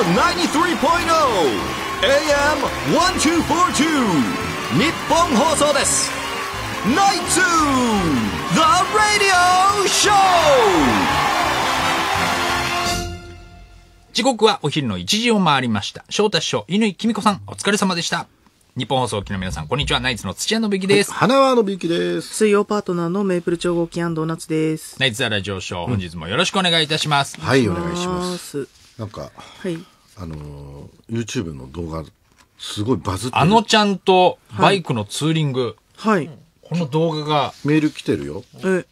FM93.0 AM1242 日本放送です。ナイツ The Radio Show 時刻はお昼の1時を回りました。翔太師匠、乾きみこさん、お疲れ様でした。日本放送機の皆さん、こんにちは。ナイツの土屋信之です。花輪信之です。水曜パートナーのメープル超合金&ドーナツです。ナイツザラジオショー、本日もよろしくお願いいたします。うん、はい、お願いします。なんか、はい、YouTube の動画、すごいバズってる。あのちゃんとバイクのツーリング。はい。はい、この動画が。メール来てるよ。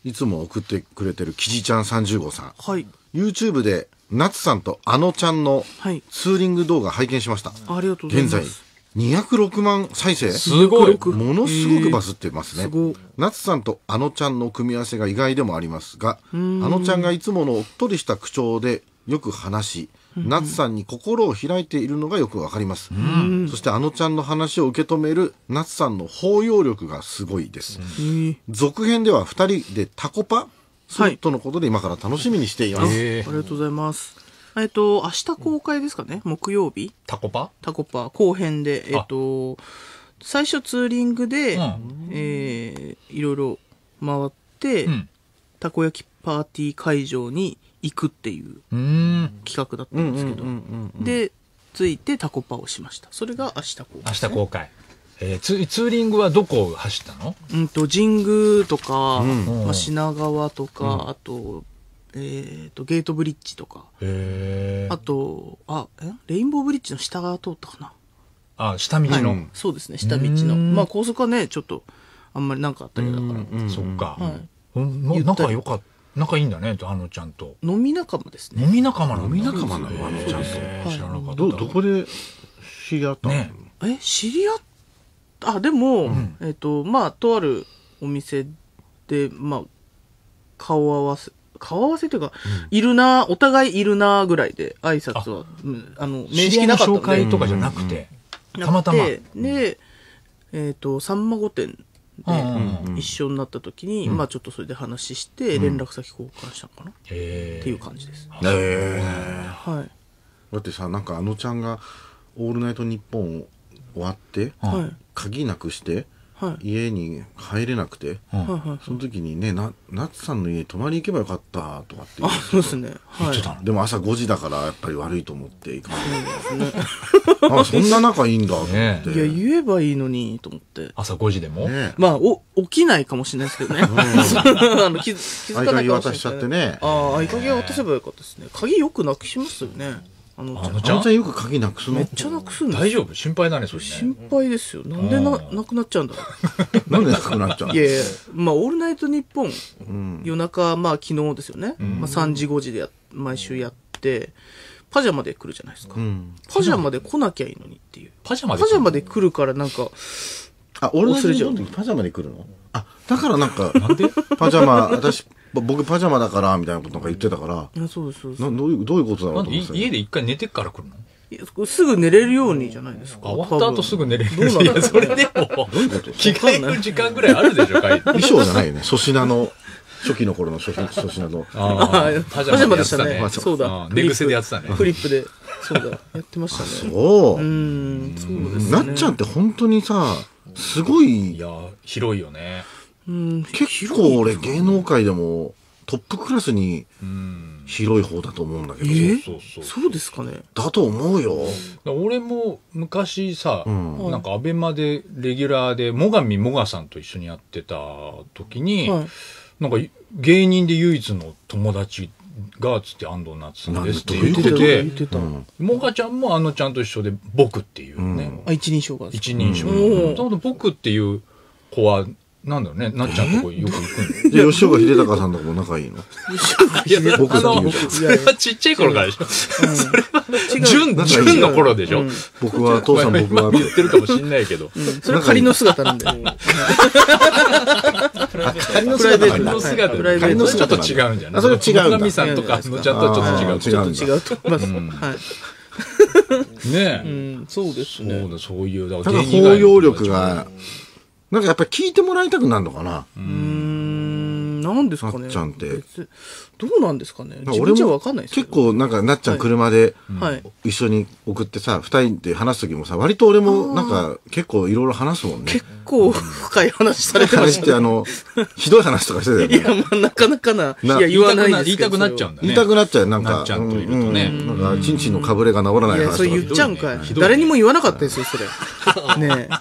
いつも送ってくれてるキジちゃん30号さん。はい。YouTube で、ナツさんとあのちゃんのツーリング動画拝見しました。はい、ありがとうございます。現在206万再生。すごい。ものすごくバズってますね。ナツさんとあのちゃんの組み合わせが意外でもありますが、あのちゃんがいつものおっとりした口調でよく話し、ナツさんに心を開いているのがよくわかります。そしてあのちゃんの話を受け止めるナツさんの包容力がすごいです。続編では2人でタコパするとのことで今から楽しみにしています。ありがとうございます。明日公開ですかね、木曜日。タコパ後編で、最初ツーリングで、いろいろ回って、たこ焼きパーティー会場に行くっていう企画だったんですけど、で、着いてタコパをしました。それが明日公開、ね。明日公開。ツーリングはどこを走ったの？神宮とか、まあ、品川とか、あと、ゲートブリッジとか、あと、レインボーブリッジの下側通ったかな。あ、下道の。そうですね、下道の。まあ、高速はね、ちょっと、あんまりなんかあったりだから。そっか。仲いいんだね、あのちゃんと。飲み仲間ですね。飲み仲間なの、あのちゃんと。知らなかった。どこで知り合ったの？知り合った。でも、まあ、とあるお店で、まあ、顔合わせというか、いるな、お互いいるなぐらいで、挨拶は、面識なかったんで。紹介とかじゃなくて、たまたま。で、さんま御殿で一緒になった時に、まあちょっとそれで話して、連絡先交換したのかなっていう感じです。はい。だってさ、なんかあのちゃんが、オールナイトニッポンを終わって、鍵なくして、家に入れなくて、その時にね、夏さんの家泊まり行けばよかったとかって言ってた。そうですね。でも朝5時だからやっぱり悪いと思って行かないですね。あ、そんな仲いいんだと思って。いや、言えばいいのにと思って。朝5時でも？まあ、起きないかもしれないですけどね。気づかないかもしれない。合鍵渡しちゃってね。ああ、合鍵渡せばよかったですね。鍵よくなくしますよね。あのちゃんよく鍵なくすの？めっちゃなくすんです。大丈夫？心配だね、それ。心配ですよ。なんでなくなっちゃうんだろう。なんでなくなっちゃうの？いやいや、まあ、オールナイトニッポン、夜中、まあ、昨日ですよね。まあ、3時、5時で毎週やって、パジャマで来るじゃないですか。パジャマで来なきゃいいのにっていう。パジャマで来るから、なんか、オールナイトニッポンの時パジャマで来るの？あ、だからなんか、パジャマ、僕パジャマだからみたいなことなんか言ってたから、そうですどういうことだろうと思って。家で一回寝てから来るの？すぐ寝れるようにじゃないですか。終わった後すぐ寝れるように。いや、それでも着替える時間ぐらいあるでしょ。衣装じゃないよね。粗品の初期の頃の粗品のパジャマでしたね。そうだ、寝癖でやってたね。フリップでそうだやってましたね。そうなっちゃんって本当にさ、すごい。いや、広いよね。結構俺芸能界でもトップクラスに広い方だと思うんだけど。そうですかね。だと思うよ。俺も昔さ、なんかアベマでレギュラーで最上もがさんと一緒にやってた時に、なんか芸人で唯一の友達がつって安藤なつさんですって言ってて、もがちゃんもあのちゃんと一緒で僕っていうね。一人称が。一人称。僕っていう子はなんだろうね、なっちゃんとこよく行くんで。吉岡秀隆さんとも仲いいの？僕っていう。それはちっちゃい頃からでしょ。それは、純の頃でしょ。僕は、父さん僕は。言ってるかもしんないけど。それは仮の姿なんで。仮の姿ちょっと違うんじゃない？それは違うんだ。神さんとか、のちゃんとちょっと違う。ちょっと違うと思います。はい。ねえ。そうですね。そういう、だから包容力が、なんかやっぱり聞いてもらいたくなるのかな。なんですかね、なっちゃんってどうなんですかね、自分じゃ分かんないですけど、結構なんかなっちゃん車で一緒に送ってさ、2人で話す時もさ、割と俺もなんか結構いろいろ話すもんね。結構深い話されてましたね。ひどい話とかしてたよね。いや、まあなかなかな、いや言わないですけど、言いたくなっちゃうんだね。言いたくなっちゃう、なんか、なんかチンチンのかぶれが治らない話とか。それ言っちゃうんかい。誰にも言わなかったですよ、それ。ねえ。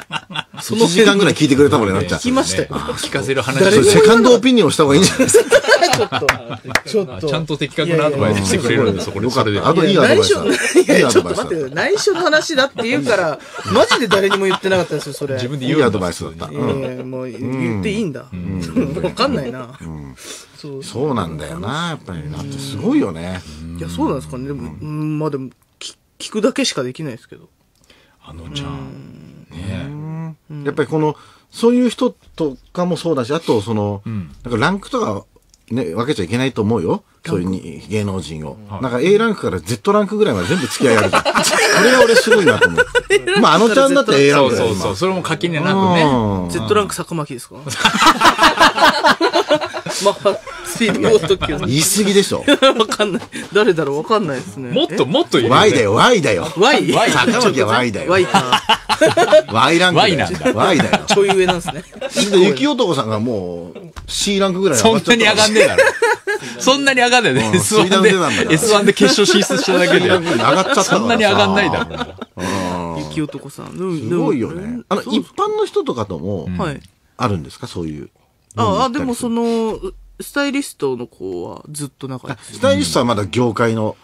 その1時間ぐらい聞いてくれたもんね、なっちゃん。聞きましたよ。聞かせる話。セカンドオピニオンした方がいいんじゃないですか。ちゃんと的確なアドバイスしてくれるんですよ、これ。あといいアドバイス。ちょっと待って、内緒の話だって言うから、マジで誰にも言ってなかったですよ、それ。自分で言うアドバイスだった。もう言っていいんだ。わかんないな。そうなんだよな、やっぱり。なってすごいよね。いや、そうなんですかね。でも、まあでも、聞くだけしかできないですけど。あのちゃん。ね。やっぱりこの、そういう人とかもそうだし、あと、その、なんかランクとか、ね、分けちゃいけないと思うよ。そういう芸能人を。なんか A ランクから Z ランクぐらいまで全部付き合いあるじゃん。これが俺すごいなと思う。まあ、あのちゃんだって A ランクだよ。そうそう、それも垣根なくね。Z ランク坂巻ですか？まあ、スピード落とき言い過ぎでしょ。わかんない。誰だろうわかんないですね。もっと言う。Y だよ、Y だよ。Y？ 坂巻は Y だよ。Y か。Y ランク。Y なんだ。Y だよ。ちょい上なんですね。雪男さんがもう、C ランクぐらい上がっちゃった。そんなに上がんねえだろ。そんなに上がんねえね。S1 で決勝進出しただけで。上がっちゃった。そんなに上がんないだろ。雪男さん。すごいよね。一般の人とかとも、あるんですかそういう。あ、でもその、スタイリストの子はずっと仲良い。スタイリストはまだ業界の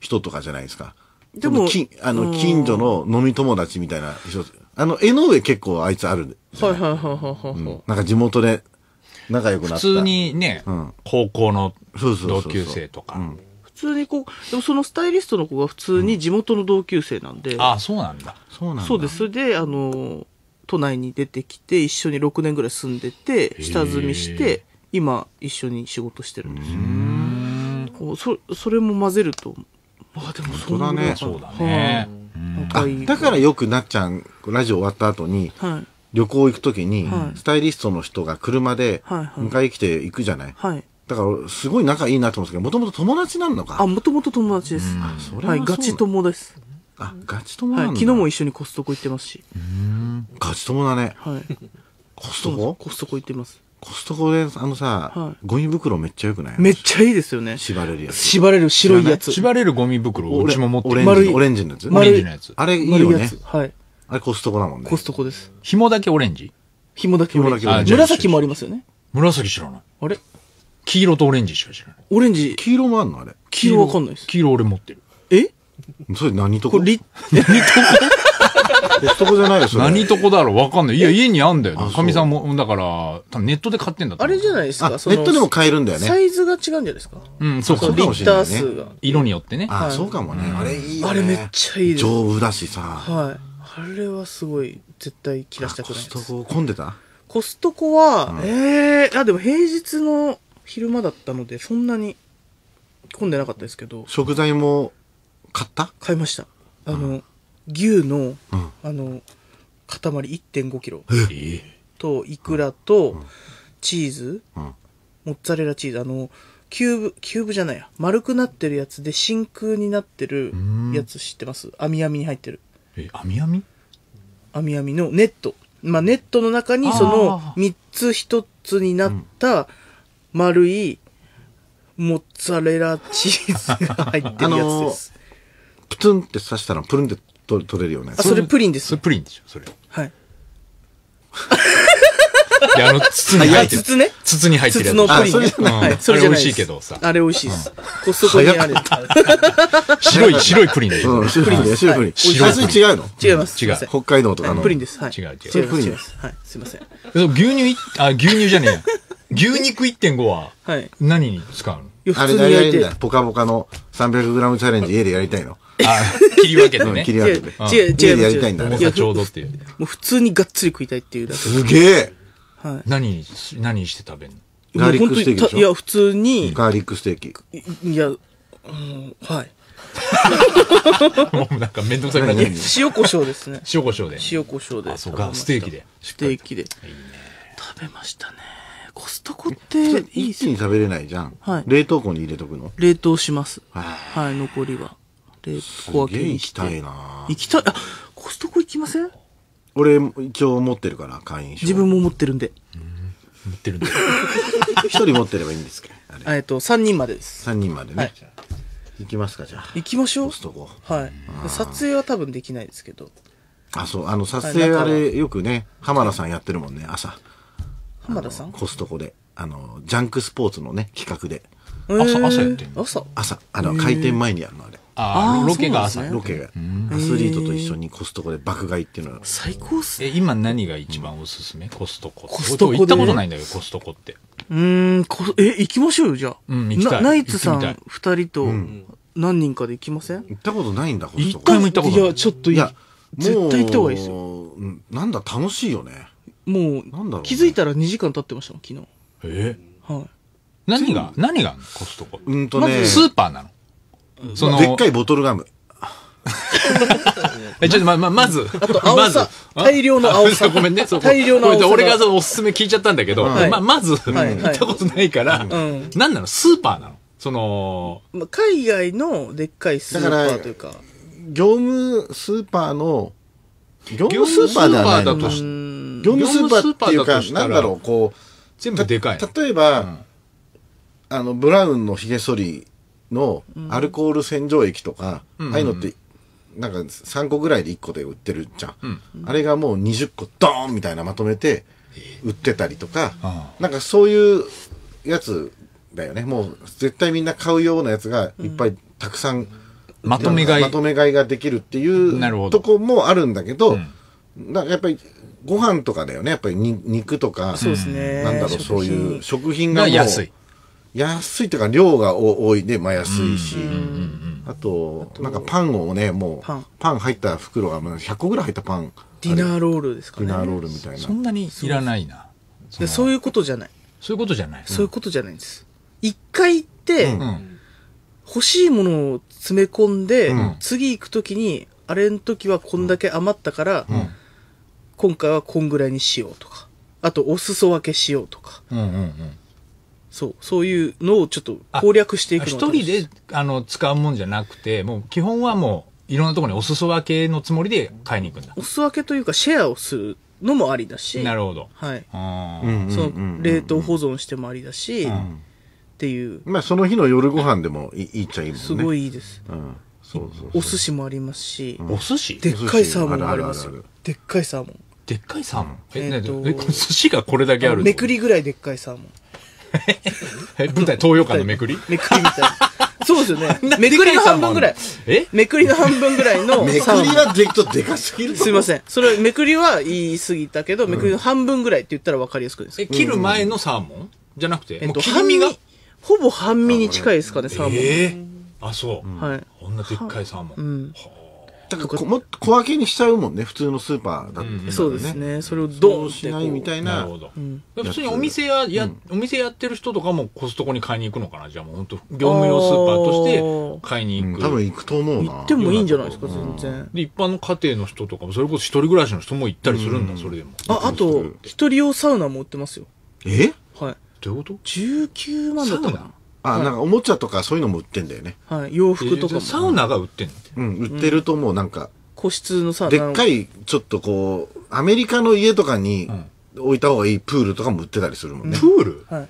人とかじゃないですか。でも、近所の飲み友達みたいな人。江上結構あいつある。はいはいはいはい。なんか地元で、仲良くなった。普通にね、高校の同級生とか。普通にこう、でもそのスタイリストの子が普通に地元の同級生なんで。ああ、そうなんだ。そうです。それで、都内に出てきて、一緒に6年ぐらい住んでて、下積みして、今、一緒に仕事してるんですよ。それも混ぜると、あ、でもそうだね。そうだね。だからよくなっちゃん、ラジオ終わった後に、旅行行くときに、スタイリストの人が車で迎え来て行くじゃない。だから、すごい仲いいなと思うんですけど、もともと友達なのか。あ、もともと友達です。はい、ガチ友です。あ、ガチ友なんだ。昨日も一緒にコストコ行ってますし。ガチ友だね。はい。コストコ？コストコ行ってます。コストコで、さ、ゴミ袋めっちゃ良くない？めっちゃいいですよね。縛れるやつ。縛れる白いやつ。縛れるゴミ袋をうちも持ってる。オレンジのやつ？オレンジのやつ。あれいいよね。はい。あれコストコだもんね。コストコです。紐だけオレンジ？紐だけオレンジ。紫もありますよね。紫知らない。あれ？黄色とオレンジしか知らない。オレンジ。黄色もあんのあれ。黄色わかんないです。黄色俺持ってる。え？それ何とこ？何とこ？コストコじゃないですよ。何とこだろうわかんない。いや、家にあんだよ。かみさんも、だから、多分ネットで買ってんだと思う。あれじゃないですか。ネットでも買えるんだよね。サイズが違うんじゃないですか。うん、そうかもしれない。リッター数が。色によってね。あ、そうかもね。あれいいよね。あれめっちゃいいです。丈夫だしさ。はい。あれはすごい、絶対切らしたくないです。コストコ混んでた？コストコは、あ、でも平日の昼間だったので、そんなに混んでなかったですけど。食材も買った？買いました。牛の、塊 1.5 キロと、イクラと、チーズ、モッツァレラチーズ、キューブじゃないや、丸くなってるやつで真空になってるやつ知ってます？網網に入ってる。網網？網網のネット。まあ、ネットの中にその3つ1つになった丸いモッツァレラチーズが入ってるやつです。プツンって刺したらプルンって取れるよね。あ、それプリンです。それプリンでしょ、それ。はい。いや、筒に入ってる。筒ね。筒に入ってる。筒のプリン。それ美味しいけどさ。あれ美味しいです。コストコにある。白いプリンでしょ。白いプリンで。白いプリン。味違うの？違います。違う。北海道とかの。プリンです。はい。違う違う。プリンです。はい。すいません。牛乳じゃねえや。牛肉 1.5 は何に使うの？あれ何やりたいんだ？ポカポカの 300g チャレンジ家でやりたいの？切り分けてね。切り分けて。違う違う。家でやりたいんだね。ちょうどっていう。もう普通にがっつり食いたいっていうだけ。すげえ！何して食べるの？ガーリックステーキでしょ？いや、普通に。ガーリックステーキ。いや、はい。もうなんかめんどくさくなっちゃう。塩コショウですね。塩コショウで。塩コショウで。あ、そうか。ステーキで。ステーキで。食べましたね。コストコっていいっすね。一気に食べれないじゃん。はい。冷凍庫に入れとくの？冷凍します。はい、残りは。冷凍庫は行きたいな。行きたい。あ、コストコ行きません？俺一応持ってるから会員証。自分も持ってるんで。持ってるんで。一人持ってればいいんですけど。三人までです。三人までね。行きますかじゃあ。行きましょう。コストコ。はい。撮影は多分できないですけど。あ、そう、撮影あれよくね、浜田さんやってるもんね、朝。浜田さん？コストコで。ジャンクスポーツのね、企画で。朝やってんの？朝。開店前にやるの、あれ。あ、ロケが朝。ロケが。アスリートと一緒にコストコで爆買いっていうのは。最高っすね。今何が一番おすすめ？コストコ。コストコ行ったことないんだけど、コストコって。行きましょうよ、じゃあ。ナイツさん二人と何人かで行きません？行ったことないんだ、コストコ。一回も行ったことない。いや、ちょっといい。絶対行った方がいいですよ。なんだ、楽しいよね。もう、なんだろう。気づいたら2時間経ってましたもん、昨日。え？はい。何があるの？コストコ。まずスーパーなの。でっかいボトルガム。ちょっとまず、あと青さ、大量の青さ。ごめんね、大量の青さ。俺がおすすめ聞いちゃったんだけど、まず、行ったことないから、なんなの？スーパーなの？海外のでっかいスーパーというか。業務スーパーっていうか、なんだろう、こう、全部でかい。例えば、ブラウンのひげ剃りのアルコール洗浄液とか、ああいうのって、なんか3個ぐらいで1個で売ってるじゃん。あれがもう20個ドーンみたいなまとめて売ってたりとか、なんかそういうやつだよね。もう絶対みんな買うようなやつがいっぱいたくさん、まとめ買いができるっていうとこもあるんだけど、なんかやっぱりご飯とかだよね。やっぱり肉とか、なんだろう、そういう食品がもう安いというか量が多いで、まあ安いし、あとなんかパンをね、もうパン入った袋が100個ぐらい入ったパン、ディナーロールですかね。ディナーロールみたいな。そんなにいらないな。そういうことじゃない。そういうことじゃない。そういうことじゃないんです。一回行って。欲しいものを詰め込んで、次行くときに、あれの時はこんだけ余ったから、今回はこんぐらいにしようとか、あとお裾分けしようとか、そういうのをちょっと攻略していくのが。一人で使うもんじゃなくて、もう基本はもういろんなところにお裾分けのつもりで買いに行くんだ。お裾分けというかシェアをするのもありだし、なるほど。はい。その冷凍保存してもありだし、っていうまあその日の夜ご飯でもいいっちゃいいもんね。すごいいいです。お寿司もありますし、お寿司でっかいサーモンもあります。でっかいサーモン。でっかいサーモン。寿司がこれだけある。めくりぐらいでっかいサーモン。舞台東洋館のめくり？めくりみたいな。そうですよね。めくりの半分ぐらい。めくりの半分ぐらいの。めくりはでっとでかすぎる。すいません。それめくりは言い過ぎたけど、めくりの半分ぐらいって言ったらわかりやすくです。切る前のサーモンじゃなくて、半身が。ほぼ半身に近いですかね、サーモン。あ、そう。はい。こんなでっかいサーモン。うん。だから、小分けにしちゃうもんね、普通のスーパーだって。そうですね。それをどうしないみたいな。なるほど。普通にお店やってる人とかもコストコに買いに行くのかな？じゃあもう本当、業務用スーパーとして買いに行く。多分行くと思うな。行ってもいいんじゃないですか、全然。で、一般の家庭の人とかも、それこそ一人暮らしの人も行ったりするんだ、それでも。あと、一人用サウナも売ってますよ。はい。どういうこと？ 19 万だったかな。あ、なんかおもちゃとかそういうのも売ってんだよね。はい。洋服とかも。サウナが売ってんの？うん、売ってるともうなんか。個室のサウナ。でっかい、ちょっとこう、アメリカの家とかに置いた方がいいプールとかも売ってたりするもんね。プール？はい。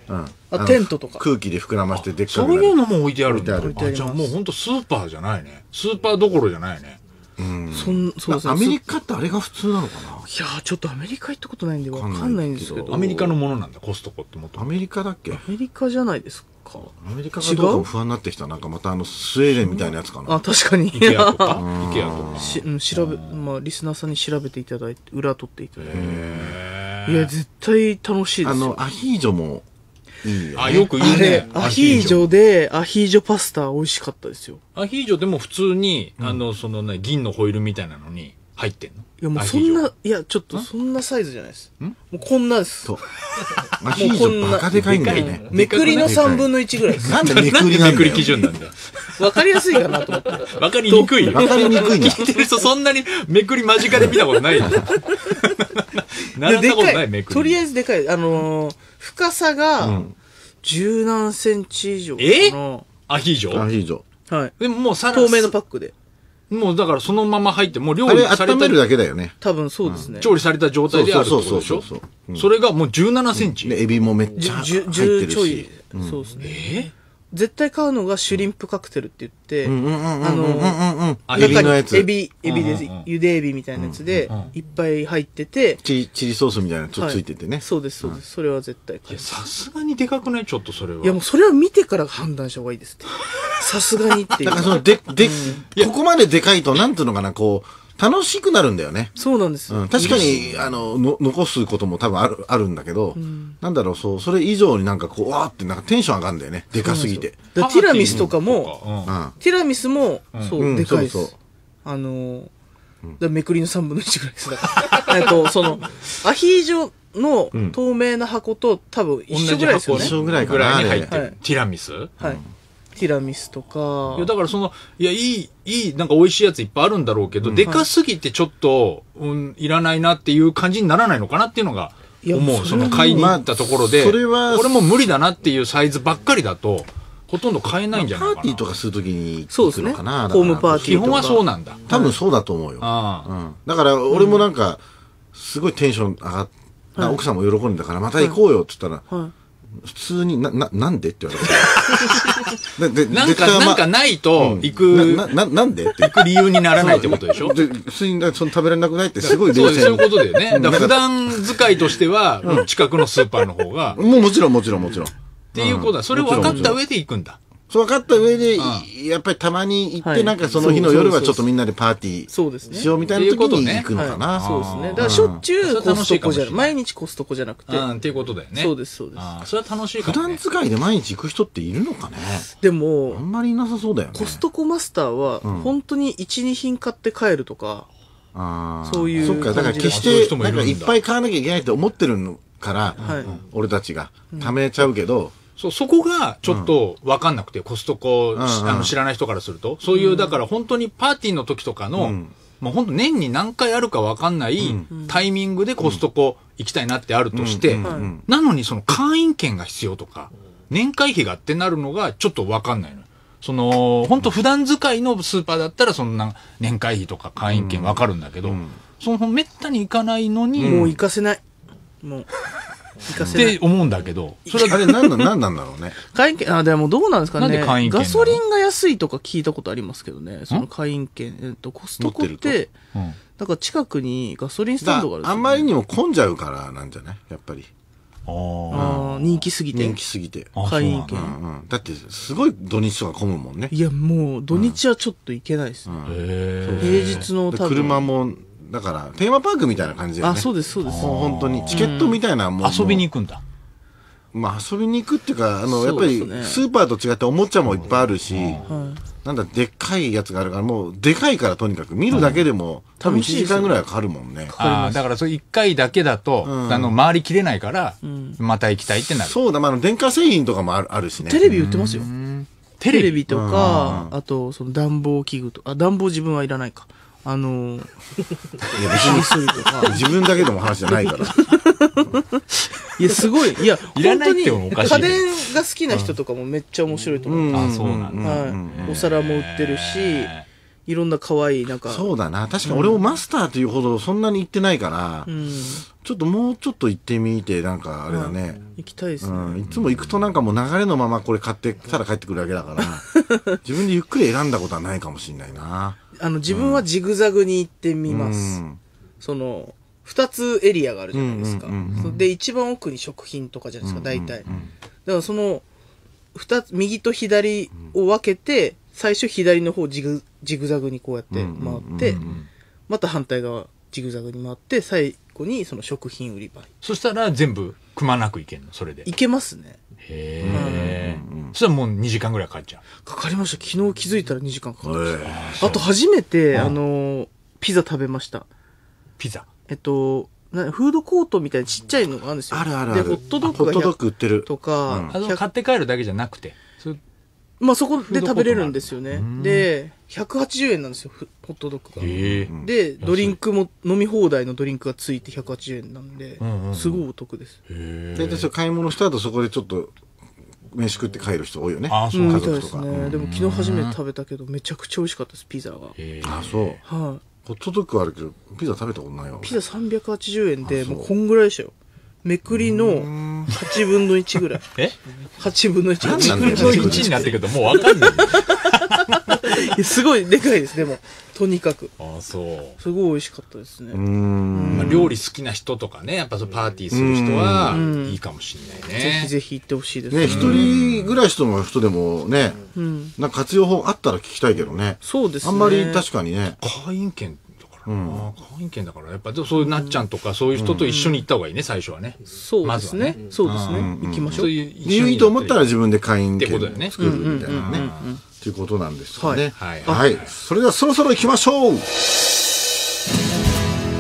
あ、テントとか。空気で膨らましてでっかい。そういうのも置いてあるんだ。あ、じゃあもうほんとスーパーじゃないね。スーパーどころじゃないね。そうですね。アメリカってあれが普通なのかな？いやー、ちょっとアメリカ行ったことないんでわかんないんですけど。アメリカのものなんだ、コストコってもっと。アメリカだっけ？アメリカじゃないですか。アメリカがどうかも不安になってきた。なんかまたスウェーデンみたいなやつかな。あ、確かに。イケアとか。イケアとか。まあ、リスナーさんに調べていただいて、裏取っていただいて。いや、絶対楽しいですよ。アヒージョもいいよ。あ、よく言うね。アヒージョで、アヒージョパスタ美味しかったですよ。アヒージョでも普通に、銀のホイールみたいなのに入ってんの？いや、もうそんな、いや、ちょっとそんなサイズじゃないです。もうこんなです。そう。アヒージョバカでかいんだよね。めくりの3分の1ぐらいです。なんでめくり基準なんだよ。わかりやすいかなと思って。わかりにくいよ。わかりにくいね。聞いてる人そんなにめくり間近で見たことないよ。なかったことないめくり。とりあえずでかい。深さが17センチ以上かな。アヒージョ。アヒージョ。はい。でももう透明のパックで。もうだからそのまま入って、もう料理された。温めるだけだよね。多分そうですね。調理された状態であるってことでしょ。それがもう17センチ。エビもめっちゃ入ってるし。10ちょい。そうですね。絶対買うのがシュリンプカクテルって言って、中にエビです。茹でエビみたいなやつで、いっぱい入ってて。チリソースみたいなのちょっとついててね。そうです、そうです。それは絶対買う。さすがにでかくないちょっとそれは。いやもうそれは見てから判断した方がいいですって。さすがにっていう。だからその、ここまででかいと、なんていうのかな、こう、楽しくなるんだよね。そうなんですよ。確かに、残すことも多分あるんだけど、なんだろう、そう、それ以上になんかこう、わーってなんかテンション上がるんだよね。でかすぎて。ティラミスとかも、ティラミスも、そう、でかいです。めくりの3分の1ぐらいです。その、アヒージョの透明な箱と多分一緒ぐらいですよね。一緒ぐらいかな。ティラミス？はい。ティラミスとか。いや、だからその、いや、なんか美味しいやついっぱいあるんだろうけど、でかすぎてちょっと、いらないなっていう感じにならないのかなっていうのが、思う。その買いに行ったところで、これも無理だなっていうサイズばっかりだと、ほとんど買えないんじゃないかな。パーティーとかするときに行くのかな。ホームパーティーとか。基本はそうなんだ。多分そうだと思うよ。だから、俺もなんか、すごいテンション上がった。奥さんも喜んでたから、また行こうよって言ったら、普通に、なんでって言われて。なんかないと、行く。なんでって行く理由にならないってことでしょ？普通に、その食べられなくないってすごい冷静に。そういうことだよね。普段使いとしては、近くのスーパーの方が。もうもちろん、もちろん、もちろん。っていうことだ。それを分かった上で行くんだ。そう分かった上で、やっぱりたまに行って、なんかその日の夜はちょっとみんなでパーティーしようみたいな時に行くのかな。そうですね。だからしょっちゅうコストコじゃなくて、毎日コストコじゃなくて。っていうことだよね。そうです、そうです。それは楽しいかも。普段使いで毎日行く人っているのかね。でも、あんまりいなさそうだよね。コストコマスターは、本当に1、2品買って帰るとか、そういう。そっか、だから決して、なんかいっぱい買わなきゃいけないって思ってるから、俺たちが、貯めちゃうけど、そこがちょっと分かんなくて、コストコ知らない人からすると、そういう、だから本当にパーティーの時とかの、もう本当年に何回あるか分かんないタイミングでコストコ行きたいなってあるとして、なのにその会員券が必要とか、年会費がってなるのがちょっと分かんないの。その、本当普段使いのスーパーだったら、そんな年会費とか会員券分かるんだけど、そのめったに行かないのに。もう行かせない。もう。って思うんだけど。それはあれ何なんだろうね。会員券、でもどうなんですかね。ガソリンが安いとか聞いたことありますけどね。その会員券、コストコって、だから近くにガソリンスタンドがあるんですよ。あんまりにも混んじゃうからなんじゃないやっぱり。人気すぎて。人気すぎて。会員券。だって、すごい土日とか混むもんね。いや、もう土日はちょっと行けないですね。平日の多分。車も、だから、テーマパークみたいな感じで。あ、そうです、そうです。本当に。チケットみたいなもん。遊びに行くんだ。まあ、遊びに行くっていうか、やっぱり、スーパーと違っておもちゃもいっぱいあるし、なんだ、でっかいやつがあるから、もう、でかいからとにかく、見るだけでも、多分1時間ぐらいはかかるもんね。ああ、だから、それ1回だけだと、回りきれないから、また行きたいってなる。そうだ、まあ、電化製品とかもあるしね。テレビ売ってますよ。テレビとか、あと、その暖房器具とか、暖房自分はいらないか。いや別にするとか。自分だけでも話じゃないから。いや、すごい。いや、本当に、家電が好きな人とかもめっちゃ面白いと思う。あ、そうなんだ。はい。お皿も売ってるし、いろんな可愛い、なんか。そうだな。確かに俺もマスターというほどそんなに行ってないから、ちょっともうちょっと行ってみて、なんかあれだね。行きたいですね。いつも行くとなんかもう流れのままこれ買ってたら帰ってくるだけだから、自分でゆっくり選んだことはないかもしれないな。自分はジグザグに行ってみます。その、二つエリアがあるじゃないですか。で、一番奥に食品とかじゃないですか、大体。だからその、二つ、右と左を分けて、最初左の方ジグザグにこうやって回って、また反対側ジグザグに回って、最後にその食品売り場。そしたら全部くまなく行けんの、それで。行けますね。へえ。そしたらもう2時間ぐらいかかっちゃう。かかりました。昨日気づいたら2時間かかりました。あと初めて、ピザ食べました。ピザフードコートみたいなちっちゃいのがあるんですよ。あるあるある。で、ホットドッグ売ってる。とか。買って帰るだけじゃなくて。まあそこで食べれるんですよね。で、180円なんですよ、ホットドッグが。で、ドリンクも、飲み放題のドリンクがついて180円なんで、すごいお得です。大体買い物した後そこでちょっと、飯食って帰る人多いよね。ああ、そうなんですね。でも昨日初めて食べたけど、めちゃくちゃ美味しかったです、ピザが。ああ、そう。はい。ホットドッグはあるけど、ピザ食べたことないよ。ピザ380円で、もうこんぐらいでしたよ。めくりの8分の1ぐらい。え ?8 分の1ぐらい。8分の1になってくるともうわかんない。すごいでかいです、でも。とにかく。ああ、そう。すごい美味しかったですね。まあ料理好きな人とかね、やっぱそのパーティーする人はいいかもしれないね。ぜひぜひ行ってほしいですね。一人暮らしの人でもね、なんか活用法あったら聞きたいけどね。そうですね。あんまり確かにね。会員権。会員権だから、やっぱそういうなっちゃんとか、そういう人と一緒に行った方がいいね、最初はね。そうですね。そうですね。行きましょう。いいと思ったら自分で会員権を作るみたいなね。ということなんですよね。はい。それではそろそろ行きましょう。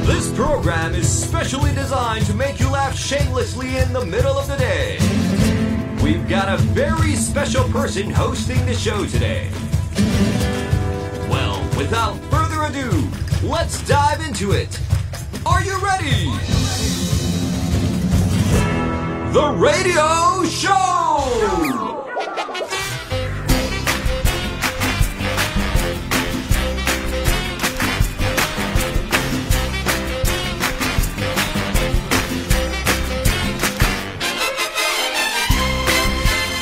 This program is specially designed to make you laugh shamelessly in the middle of the day. We've got a very special person hosting the show today. Well, without further ado.Let's dive into it. Are you ready? The Radio Show!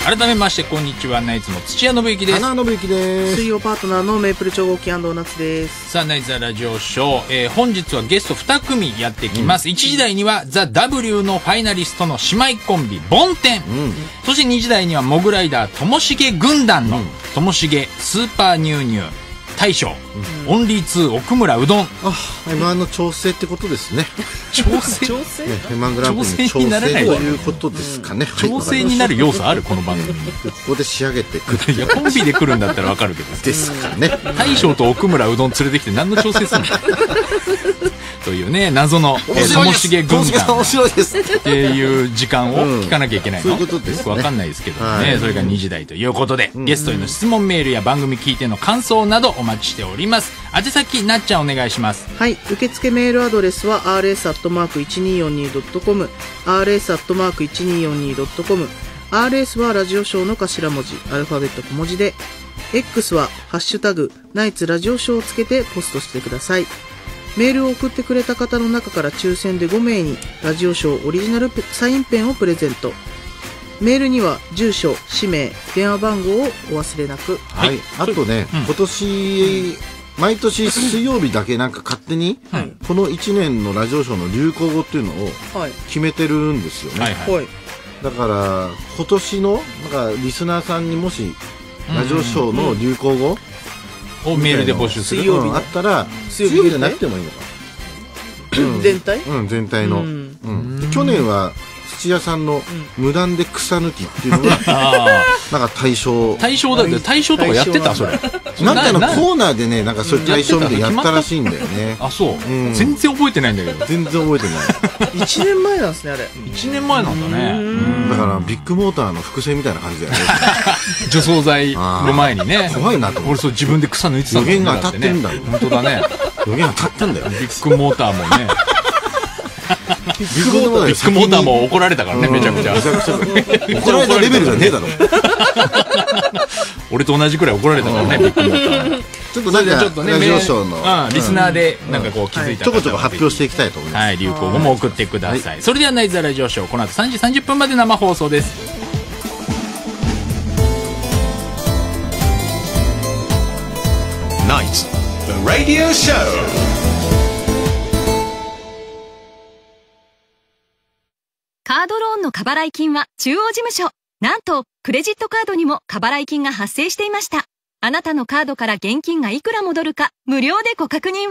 改めまして、こんにちは。ナイツの土屋信之です。花信之です。水曜パートナーのメープル超合金&ナツです。さあ、ナイツザラジオショー。本日はゲスト2組やってきます。1時台には、The W のファイナリストの姉妹コンビ、梵天。そして2時台には、モグライダー、ともしげ軍団の、ともしげスーパーニューニュー大将。オンリー2、奥村うどん。あ、M1 の調整ってことですね。調整？調整？M1 グランプリの調整ということですかね。調整になる要素あるこの番組。ここで仕上げてくる。いや、コンビで来るんだったらわかるけど。ですかね。大将と奥村うどん連れてきて何の調整するの？というね、謎のともしげ軍団っていう時間を聞かなきゃいけないの。よくわかんないですけどね。それが2時台ということで、ゲストへの質問メールや番組聞いての感想などお待ちしております。宛先なっちゃんお願いします。はい、受付メールアドレスは rs@1242.com、rs@1242.com、rs はラジオショーの頭文字、アルファベット小文字で、X はハッシュタグナイツラジオショーをつけてポストしてください。メールを送ってくれた方の中から抽選で5名にラジオショーオリジナルサインペンをプレゼント。メールには住所、氏名、電話番号をお忘れなく。はい、あとね、今年。毎年水曜日だけなんか勝手にこの1年のラジオショーの流行語っていうのを決めてるんですよね。だから今年のなんかリスナーさんにもしラジオショーの流行語をメールで募集するのあったら、水曜日じゃなくてもいいのか全体、全体の。去年は土屋さんの無断で草抜きっていうのがなんか対象だけど、対象とかやってたそれ。なんかのコーナーでね、なんかそういう対象みたいにやったらしいんだよね。あ、そう。全然覚えてないんだけど。全然覚えてない。1年前なんですね、あれ。1年前なんだね。だから、ビッグモーターの伏線みたいな感じだよね。除草剤の前にね。怖いなと思って。俺、そう自分で草抜いてたんだよね。予言が当たってんだよ。本当だね。予言当たったんだよ。ビッグモーターもね。ビッグモーターも怒られたからね、めちゃくちゃ。怒られたレベルじゃねえだろ。俺と同じくらい怒られたからね、ビッグモーター。ちょっとなんかラジオショーのリスナーでなんかこう気づいたちょこちょこ発表していきたいと思います。はい、流行語も送ってください。それではナイツザラジオショー、この後3時30分まで生放送です。ナイツザラジオショー。カードローンの過払い金は中央事務所。なんと、クレジットカードにも過払い金が発生していました。あなたのカードから現金がいくら戻るか、無料でご確認を。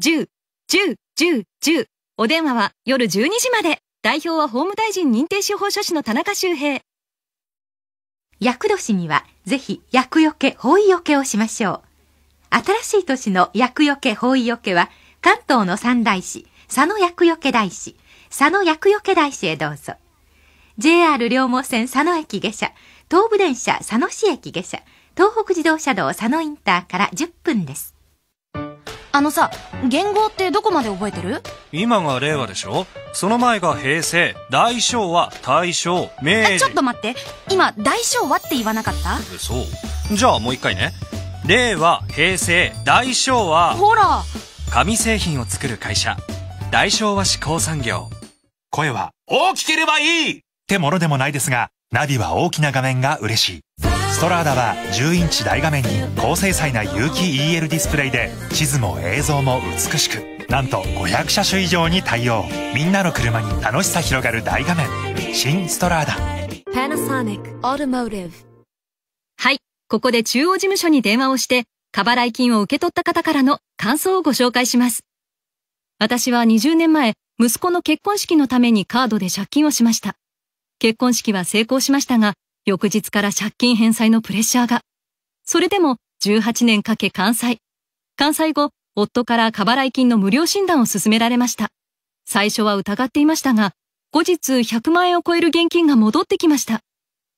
0120-10-10-10-10-10-10。お電話は夜12時まで。代表は法務大臣認定司法書士の田中修平。厄年には、ぜひ、厄除け、方位除けをしましょう。新しい年の厄除け、方位除けは、関東の三大師。佐野厄除け大師へどうぞ。JR 両毛線佐野駅下車、東武電車佐野市駅下車、東北自動車道佐野インターから10分です。あのさ、元号ってどこまで覚えてる？今が令和でしょ。その前が平成、大正和、大正、明治。ちょっと待って、今大正和って言わなかった？そう。じゃあもう一回ね。令和、平成、大正和。ほら、紙製品を作る会社、大正和紙工産業。声は大きければいいってものでもないですが、ナビは大きな画面が嬉しい。ストラーダは10インチ大画面に高精細な有機 EL ディスプレイで、地図も映像も美しく、なんと500車種以上に対応。みんなの車に楽しさ広がる大画面、新ストラーダ。パナソニックオートモーティブ。はい、ここで中央事務所に電話をして、過払い金を受け取った方からの感想をご紹介します。私は20年前、息子の結婚式のためにカードで借金をしました。結婚式は成功しましたが、翌日から借金返済のプレッシャーが。それでも18年かけ完済。完済後、夫から過払い金の無料診断を勧められました。最初は疑っていましたが、後日100万円を超える現金が戻ってきました。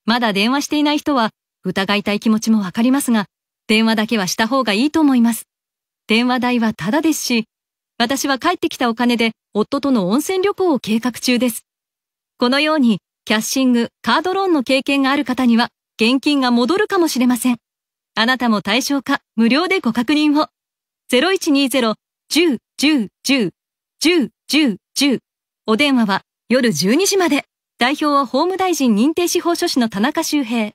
まだ電話していない人は疑いたい気持ちもわかりますが、電話だけはした方がいいと思います。電話代はタダですし、私は帰ってきたお金で夫との温泉旅行を計画中です。このように、キャッシング、カードローンの経験がある方には、現金が戻るかもしれません。あなたも対象か、無料でご確認を。0120-10-10-10-10-10。お電話は夜12時まで。代表は法務大臣認定司法書士の田中修平。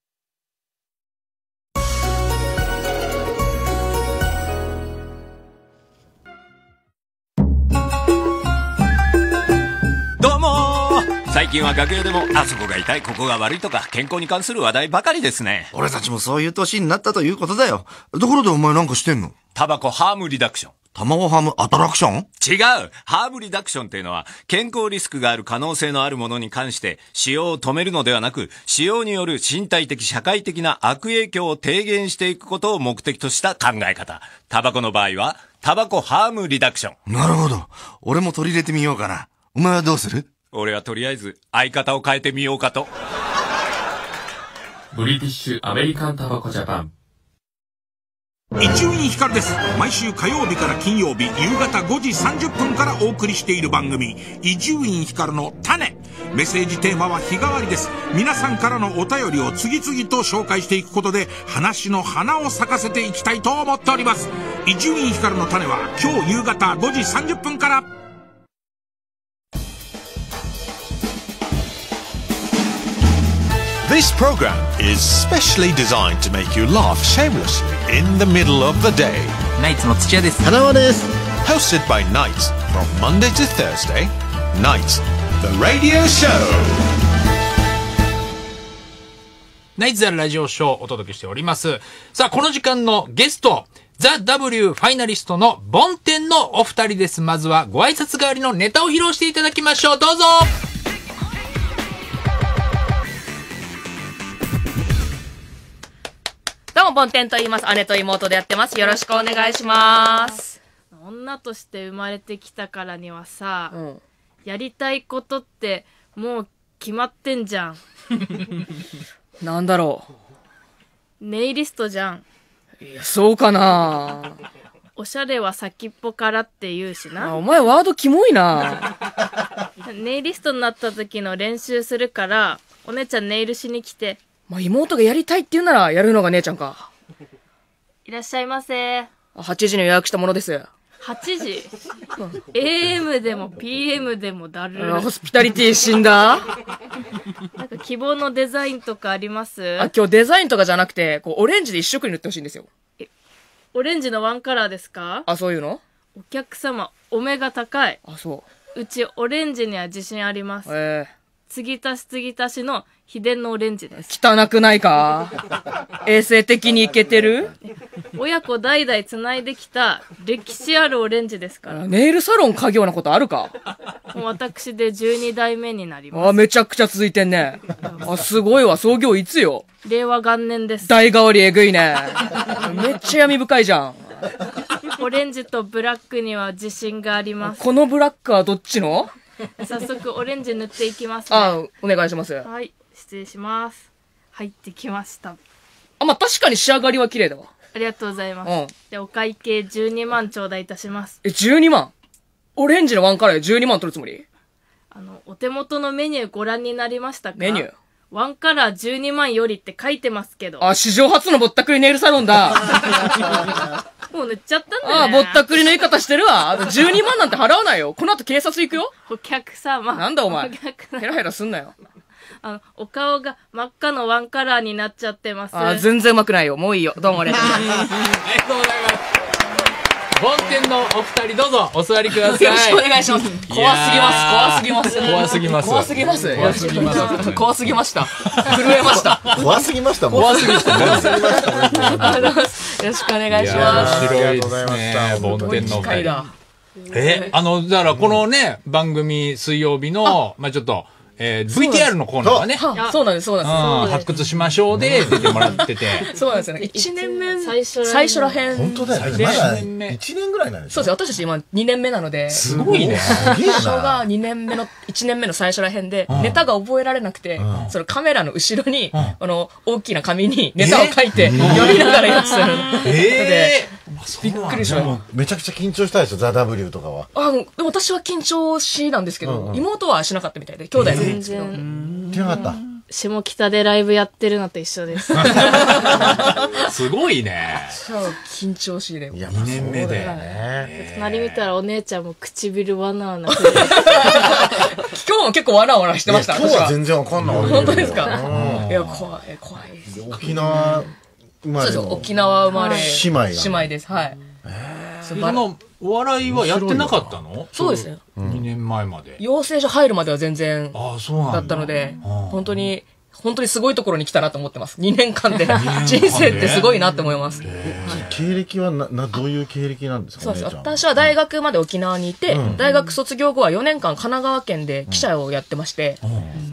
最近は楽屋でも、あそこが痛い、ここが悪いとか、健康に関する話題ばかりですね。俺たちもそういう年になったということだよ。ところでお前なんかしてんの？タバコハームリダクション。卵ハムアトラクション？違う！ハームリダクションっていうのは、健康リスクがある可能性のあるものに関して、使用を止めるのではなく、使用による身体的、社会的な悪影響を低減していくことを目的とした考え方。タバコの場合は、タバコハームリダクション。なるほど。俺も取り入れてみようかな。お前はどうする？俺はとりあえず相方を変えてみようかと。ブリティッシュアメリカンタバコジャパン。一応にヒカルです。毎週火曜日から金曜日夕方5時30分からお送りしている番組、伊集院光の種。メッセージテーマは日替わりです。皆さんからのお便りを次々と紹介していくことで、話の花を咲かせていきたいと思っております。伊集院光の種は今日夕方5時30分から。This program is specially designed to make you laugh shamelessly in the middle of the day. ナイツの土屋です。花輪です。Hosted by Nights from Monday to Thursday. Nights, the radio show. ナイツザラジオショーをお届けしております。さあ、この時間のゲスト、The W ファイナリストの梵天のお二人です。まずはご挨拶代わりのネタを披露していただきましょう。どうぞ。どうも、梵天と言います。姉と妹でやってます。よろしくお願いします。女として生まれてきたからにはさ、うん、やりたいことってもう決まってんじゃん。なんだろう。ネイリストじゃん。いや、そうかな。おしゃれは先っぽからって言うしな。お前ワードキモいな。ネイリストになった時の練習するから、お姉ちゃんネイルしに来て。まあ妹がやりたいって言うならやるのが姉ちゃんか。いらっしゃいませ。8時に予約したものです。8時？ AM でも PM でもだる。ホスピタリティ死んだ。なんか希望のデザインとかあります？あ、今日デザインとかじゃなくて、こうオレンジで一色に塗ってほしいんですよ。え、オレンジのワンカラーですか？あ、そういうの？お客様、お目が高い。あ、そう。うちオレンジには自信あります。継ぎ足し継ぎ足しの秘伝のオレンジです。汚くないか？衛生的にいけてる？親子代々繋いできた歴史あるオレンジですから。ネイルサロン家業なことあるか？もう私で12代目になります。あ、めちゃくちゃ続いてんね。あ、すごいわ。創業いつよ？令和元年です。代替わりえぐいね。めっちゃ闇深いじゃん。オレンジとブラックには自信があります。このブラックはどっちの？早速オレンジ塗っていきますね。あ、お願いします。はい、失礼します。入ってきました。あ、まあ、確かに仕上がりは綺麗だわ。ありがとうございます。うん、で、お会計12万頂戴いたします。え、12万？オレンジのワンカレー12万取るつもり？お手元のメニューご覧になりましたか？メニュー？ワンカラー12万よりって書いてますけど。あ、史上初のぼったくりネイルサロンだ。もう塗っちゃったんだね。ああ、ぼったくりの言い方してるわ。12万なんて払わないよ。この後警察行くよ。お客様。なんだお前。ヘラヘラすんなよ。お顔が真っ赤のワンカラーになっちゃってます。あ、全然うまくないよ。もういいよ。どうもありがとうございます。ありがとうございます。本店のお二人どうぞお座りください。よろしくお願いします。怖すぎます。怖すぎます。怖すぎます。怖すぎます。怖すぎます。怖すぎました。震えました。怖すぎました。怖すぎました。怖すぎました。よろしくお願いします。ありがとうございました。本店のお二人。だからこのね、番組水曜日の、まあちょっと、VTR のコーナーはね。そうなんです、そうなんです。発掘しましょうで出てもらってて。そうなんですよね。1年目、最初らへん。本当だよね。まだ1年ぐらいなんですよ。そうです。私たち今2年目なので。すごいね。最初が2年目の、1年目の最初らへんで、ネタが覚えられなくて、そのカメラの後ろに、大きな紙にネタを書いて、読みながらやってたの。びっくりしました。めちゃくちゃ緊張したでしょ、The W とかは。でも私は緊張しなんですけど、妹はしなかったみたいで、兄弟の。全然。よかった。下北でライブやってるのと一緒です。すごいね。緊張しいね。いや、2年目で。隣見たらお姉ちゃんも唇わなわな。今日も結構わなわなしてました。今日は全然わかんない。本当ですか？いや、怖い、怖いです。沖縄生まれ。そうそう、沖縄生まれ。姉妹。姉妹です。はい。お笑いはやってなかったの？そうですね。2年前まで。養成所入るまでは全然だったので、本当に、本当にすごいところに来たなと思ってます。2年間で。人生ってすごいなって思います。経歴はどういう経歴なんですか？そうです。私は大学まで沖縄にいて、大学卒業後は4年間神奈川県で記者をやってまして、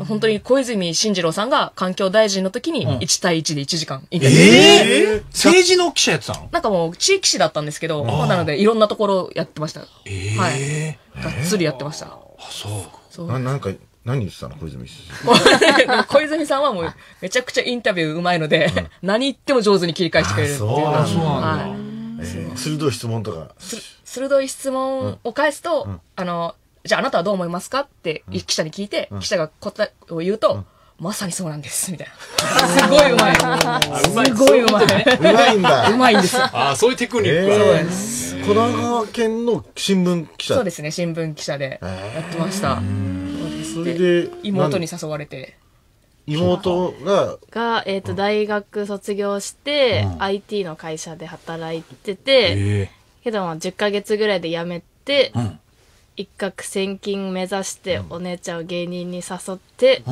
本当に小泉進次郎さんが環境大臣の時に1対1で1時間インタビューして。政治の記者やってたの？なんかもう地域紙だったんですけど、なのでいろんなところやってました。はい。がっつりやってました。あ、そう。なんか、何言ってたの小泉さん。小泉さんはもうめちゃくちゃインタビューうまいので、何言っても上手に切り返してくれるっていう。あ、そうなんだ。鋭い質問とか。鋭い質問を返すと、じゃああなたはどう思いますかって記者に聞いて、記者が答えを言うと、まさにそうなんです、みたいな。すごいうまい。すごいうまい。うまいんだ。うまいんですよ。ああ、そういうテクニックは。そうです。神奈川県の新聞記者。そうですね、新聞記者でやってました。それで妹に誘われて、妹が大学卒業して、IT の会社で働いてて、けど10ヶ月ぐらいで辞めて、一攫千金目指してお姉ちゃんを芸人に誘って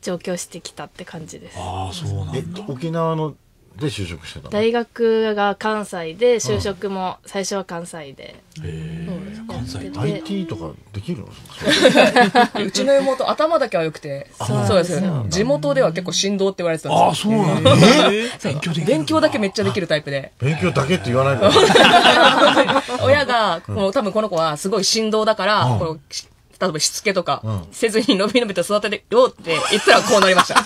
上京してきたって感じです。ああ、そうなんだ。沖縄ので就職してたの？大学が関西で、就職も最初は関西で。関西 IT とかできるの？うちの妹頭だけは良くて、そうですよね。地元では結構振動って言われてたんですよ。ああ、そうなんだ。勉強だけめっちゃできるタイプで。勉強だけって言わないから。親が多分この子はすごい振動だから、例えばしつけとかせずに伸び伸びと育てようって言ったらこうなりました。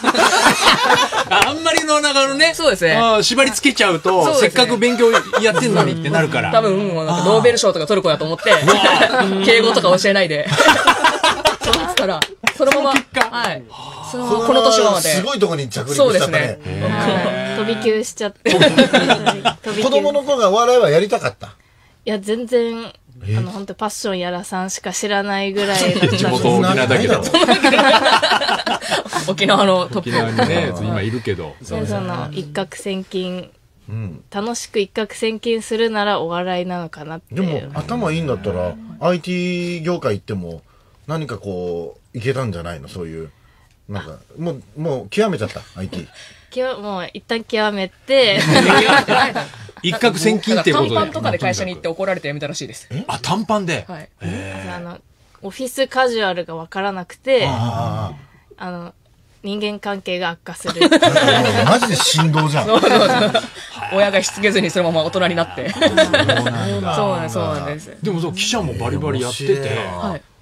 あんまりの中のね、そうですね、縛りつけちゃうと、せっかく勉強やってんのにってなるから。多分、ノーベル賞とか取る子だと思って、敬語とか教えないで。そう言ったら、そのまま、はい。この年まで。すごいとこに着陸しちゃったね。飛び級しちゃって。子供の子がお笑いはやりたかった？いや、全然。本当パッションやらさんしか知らないぐらいだったんです。地元沖縄だけど。沖縄のトップ。沖縄にね、今いるけど。そうそう、一攫千金。楽しく一攫千金するならお笑いなのかなって。でも、頭いいんだったら、IT 業界行っても、何かこう、いけたんじゃないの？そういう。なんか、もう極めちゃった、IT。もう、一旦極めて。一攫千金ってことで。短パンとかで会社に行って怒られて辞めたらしいです。あ、短パンで。はい。オフィスカジュアルが分からなくて、人間関係が悪化する。マジで振動じゃん。親がしつけずにそのまま大人になって。そうなんです。でもそう、記者もバリバリやってて、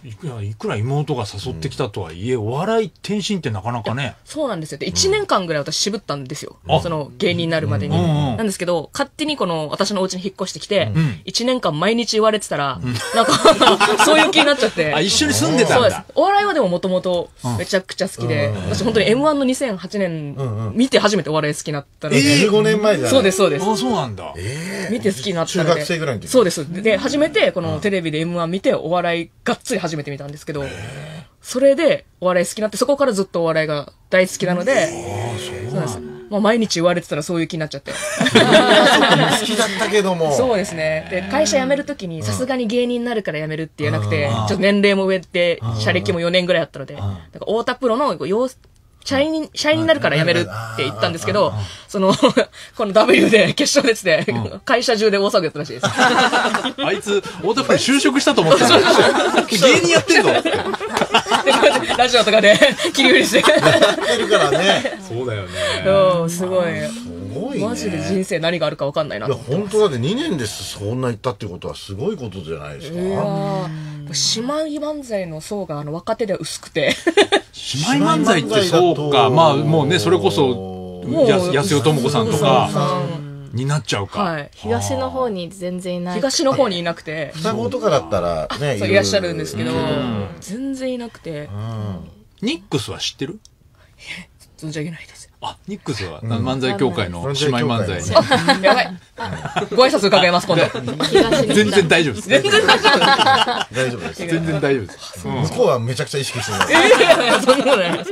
いくら妹が誘ってきたとはいえ、お笑い転身ってなかなかね。そうなんですよ。で、1年間ぐらい私渋ったんですよ。その芸人になるまでに。なんですけど、勝手にこの私のお家に引っ越してきて、1年間毎日言われてたら、なんか、そういう気になっちゃって。あ、一緒に住んでたんだ。そうです。お笑いはでももともとめちゃくちゃ好きで、私本当に M1 の2008年見て初めてお笑い好きになったので。15年前だね。そうです、そうです。あ、そうなんだ。見て好きになったので。中学生ぐらいの時。そうです。で、初めてこのテレビで M1 見てお笑いがっつり始めてみたんですけど、それでお笑い好きになって、そこからずっとお笑いが大好きなので、まあ毎日言われてたらそういう気になっちゃって。好きだったけども。そうですね。で、会社辞めるときにさすがに芸人になるから辞めるって言えなくて、ちょっと年齢も上で社歴も4年ぐらいあったので、なんか太田プロの社員になるから辞めるって言ったんですけど、その、この W で決勝でって、会社中で大騒ぎだったらしいです。あいつ、太田プロ就職したと思ってた。芸人やってんのって。ラジオとかで切り売りして。やってるからね。そうだよね。そう、すごい。マジで人生何があるか分かんないな。いや本当だって2年でそんな言ったってことはすごいことじゃないですか。いや姉妹漫才の層が若手では薄くて姉妹漫才ってそうか、まあもうね、それこそ安代智子さんとかになっちゃうか、はい、東の方に全然いない、東の方にいなくて、双子とかだったらねいらっしゃるんですけど、全然いなくて。ニックスは知ってる？存じ上げないです。あ、ニックスは漫才協会の姉妹漫才に。やばい。ご挨拶伺います、今度。全然大丈夫です。全然大丈夫です。全然大丈夫です。向こうはめちゃくちゃ意識してる。そんなことない。挨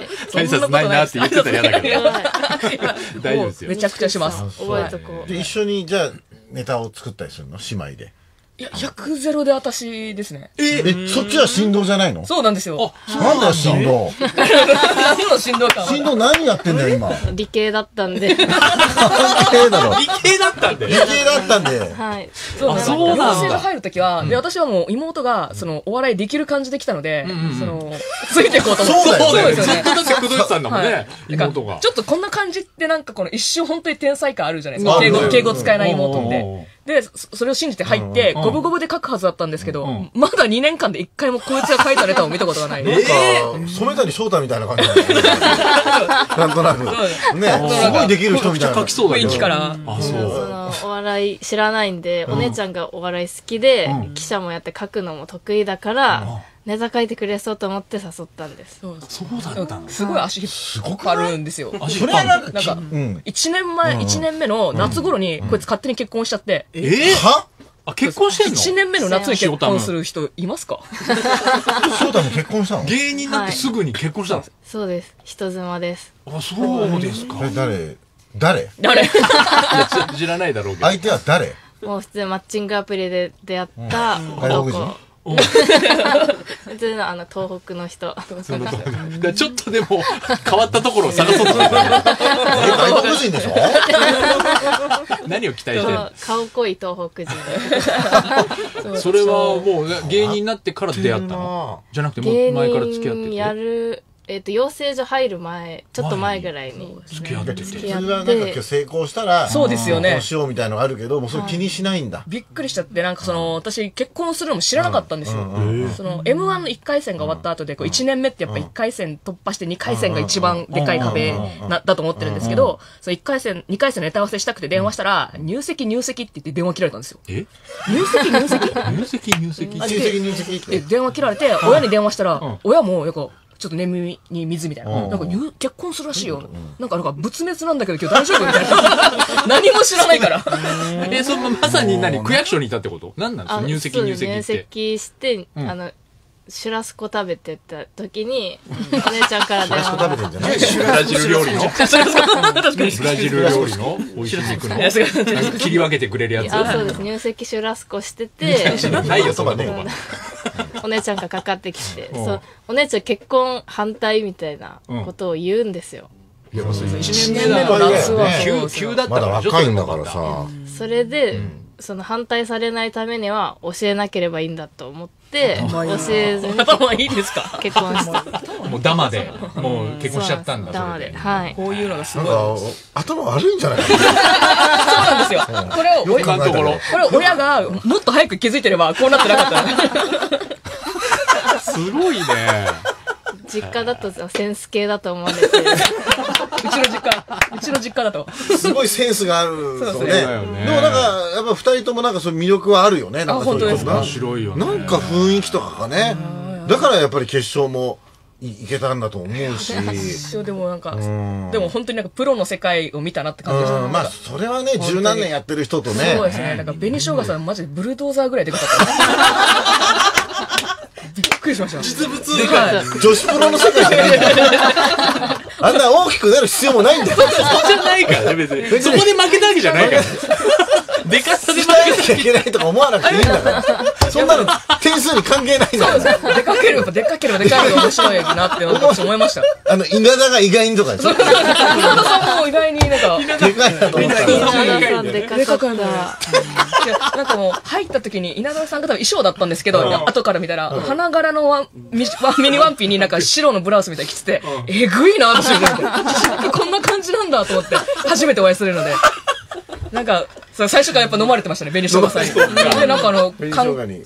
拶ないなって言ってたら嫌だけど。大丈夫ですよ。めちゃくちゃします。覚えとこう。一緒に、じゃあ、ネタを作ったりするの？姉妹で。いや、100-0で私ですね。そっちは振動じゃないの？そうなんですよ。なんだよ、振動。何の振動か。振動何やってんだよ、今。理系だったんで。理系だろ。理系だったんで。理系だったんで。はい。そうなんだ。養成所入るときは、私はもう妹が、お笑いできる感じできたので、ついていこうと思って。そうだよね。ずっとだってくどいてたんだもんね、妹が。ちょっとこんな感じってなんかこの一瞬本当に天才感あるじゃないですか。敬語使えない妹って。で、それを信じて入って、五分五分で書くはずだったんですけど、まだ2年間で1回もこいつが書いたネタを見たことがない。なんか、染谷翔太みたいな感じなんとなく。ね、すごいできる人みたいな。書きそうだよね。雰囲気から。あ、そう。お笑い知らないんで、お姉ちゃんがお笑い好きで、記者もやって書くのも得意だから、ネタ書いてくれそうと思って誘ったんです。そうだったんだ。すごい足引っ張るんですよ。それはなんか、1年目の夏頃に、こいつ勝手に結婚しちゃって。は？あ、結婚してんの？ 1 年目の夏に結婚する人いますか？そうだね、結婚したの？芸人になってすぐに結婚したの？そうです。人妻です。あ、そうですか。誰知らないだろうけど。相手は誰？もう普通マッチングアプリで出会った男。普通の東北の人。ちょっとでも変わったところを探そうと。外国人でしょ？何を期待してる？顔濃い東北人。それはもう芸人になってから出会ったの？じゃなくてもう前から付き合ってて。やる養成所入る前、ちょっと前ぐらいに付き合ってて。普通はなんか今日成功したらそうですよね。しようみたいのがあるけど、もうそれ気にしないんだ。びっくりしちゃって、なんか私結婚するのも知らなかったんですよ。M1 の1回戦が終わった後で、1年目ってやっぱ1回戦突破して2回戦が一番でかい壁だと思ってるんですけど、その1回戦2回戦のネタ合わせしたくて電話したら、入籍って言って電話切られたんですよ。え？入籍電話切られて、親に電話したら、親もよくちょっと眠いに水みたいな。なんか結婚するらしいよ。なんか仏滅なんだけど今日大丈夫みたいな。何も知らないから。そのまさに何、区役所にいたってこと？何なんですか？入籍って。入籍してシュラスコ食べてた時にお姉ちゃんから電話。ブラジル料理の。ブラジル料理の美味しい肉の切り分けてくれるやつ。あ、そうです。入籍シュラスコしてて。ないよそばね。お姉ちゃんがかかってきて、お姉ちゃん結婚反対みたいなことを言うんですよ。いや、1年目の夏は急だったから、若いんだからさ。それで、反対されないためには教えなければいいんだと思って、教えずに結婚した。もうダマで、もう結婚しちゃったんだ。ダマで、はい。こういうのがすごい。頭悪いんじゃない？そうなんですよ。これを親がもっと早く気づいてればこうなってなかった。すごいね。実家だとセンス系だと思うんですけどうちの実家だとすごいセンスがあるのね。でもなんかやっぱ2人ともなんかそういう魅力はあるよね。なんかそういう面白いよね。なんか雰囲気とかがね、だからやっぱり決勝もいけたんだと思うし、でもなんか、でも本当になんかプロの世界を見たなって感じでしたね。まあそれはね、十何年やってる人とね。そうですね。なんか紅しょうがさんマジでブルドーザーぐらいでかかった。びっくりしました。実物でかい。女子プロの世界じゃない。あんな大きくなる必要もないんだよ。そうじゃないから別に。そこで負けたわけじゃないから。でかさで負けなきゃいけないとか思わなくていいんだから。そんなの点数に関係ないんだから。でかければでかければでかいのが面白いなって私思いました。稲田が意外にとかです。稲田さんも意外になんかでかいなと思った。稲田さんでかかった。なんかもう入った時に稲田さんが多分衣装だったんですけど、後から見たら花柄のミニワンピになんか白のブラウスみたいに着てて、えぐいなって思って、こんな感じなんだと思って初めてお会いするので。なんか最初からやっぱ飲まれてましたね、紅しょうがさんに。で、なんか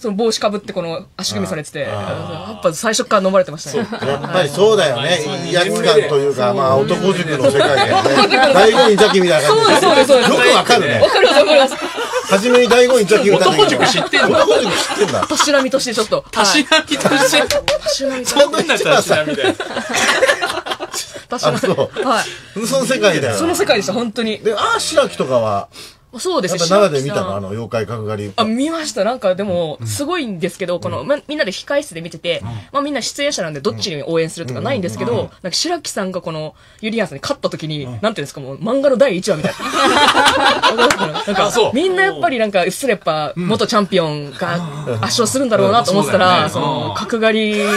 その帽子かぶってこの足組みされてて、やっぱ最初から飲まれてましたね。やっぱりそうだよね、威圧感というか、まあ男塾の世界で大悟院邪気みたいな感じ。そうですそうです。よくわかるね。わかりますわかります。初めに大悟院邪気を歌って。男塾知ってんだ。男塾知ってんだ。たしなみとしてちょっと。たしなみとして。たしなみ。そんなたしなみで。はい。その世界だよ。その世界でした、本当に。で、白木とかは、そうですね。奈良で見たの、妖怪角刈り。見ました。なんか、でも、すごいんですけど、みんなで控室で見てて、まあみんな出演者なんで、どっちに応援するとかないんですけど、なんか白木さんがこの、ゆりやんさんに勝った時に、なんていうんですか、もう漫画の第1話みたいな。なんか、みんなやっぱりなんか、うっすらやっぱ、元チャンピオンが圧勝するんだろうなと思ってたら、その、角刈りが、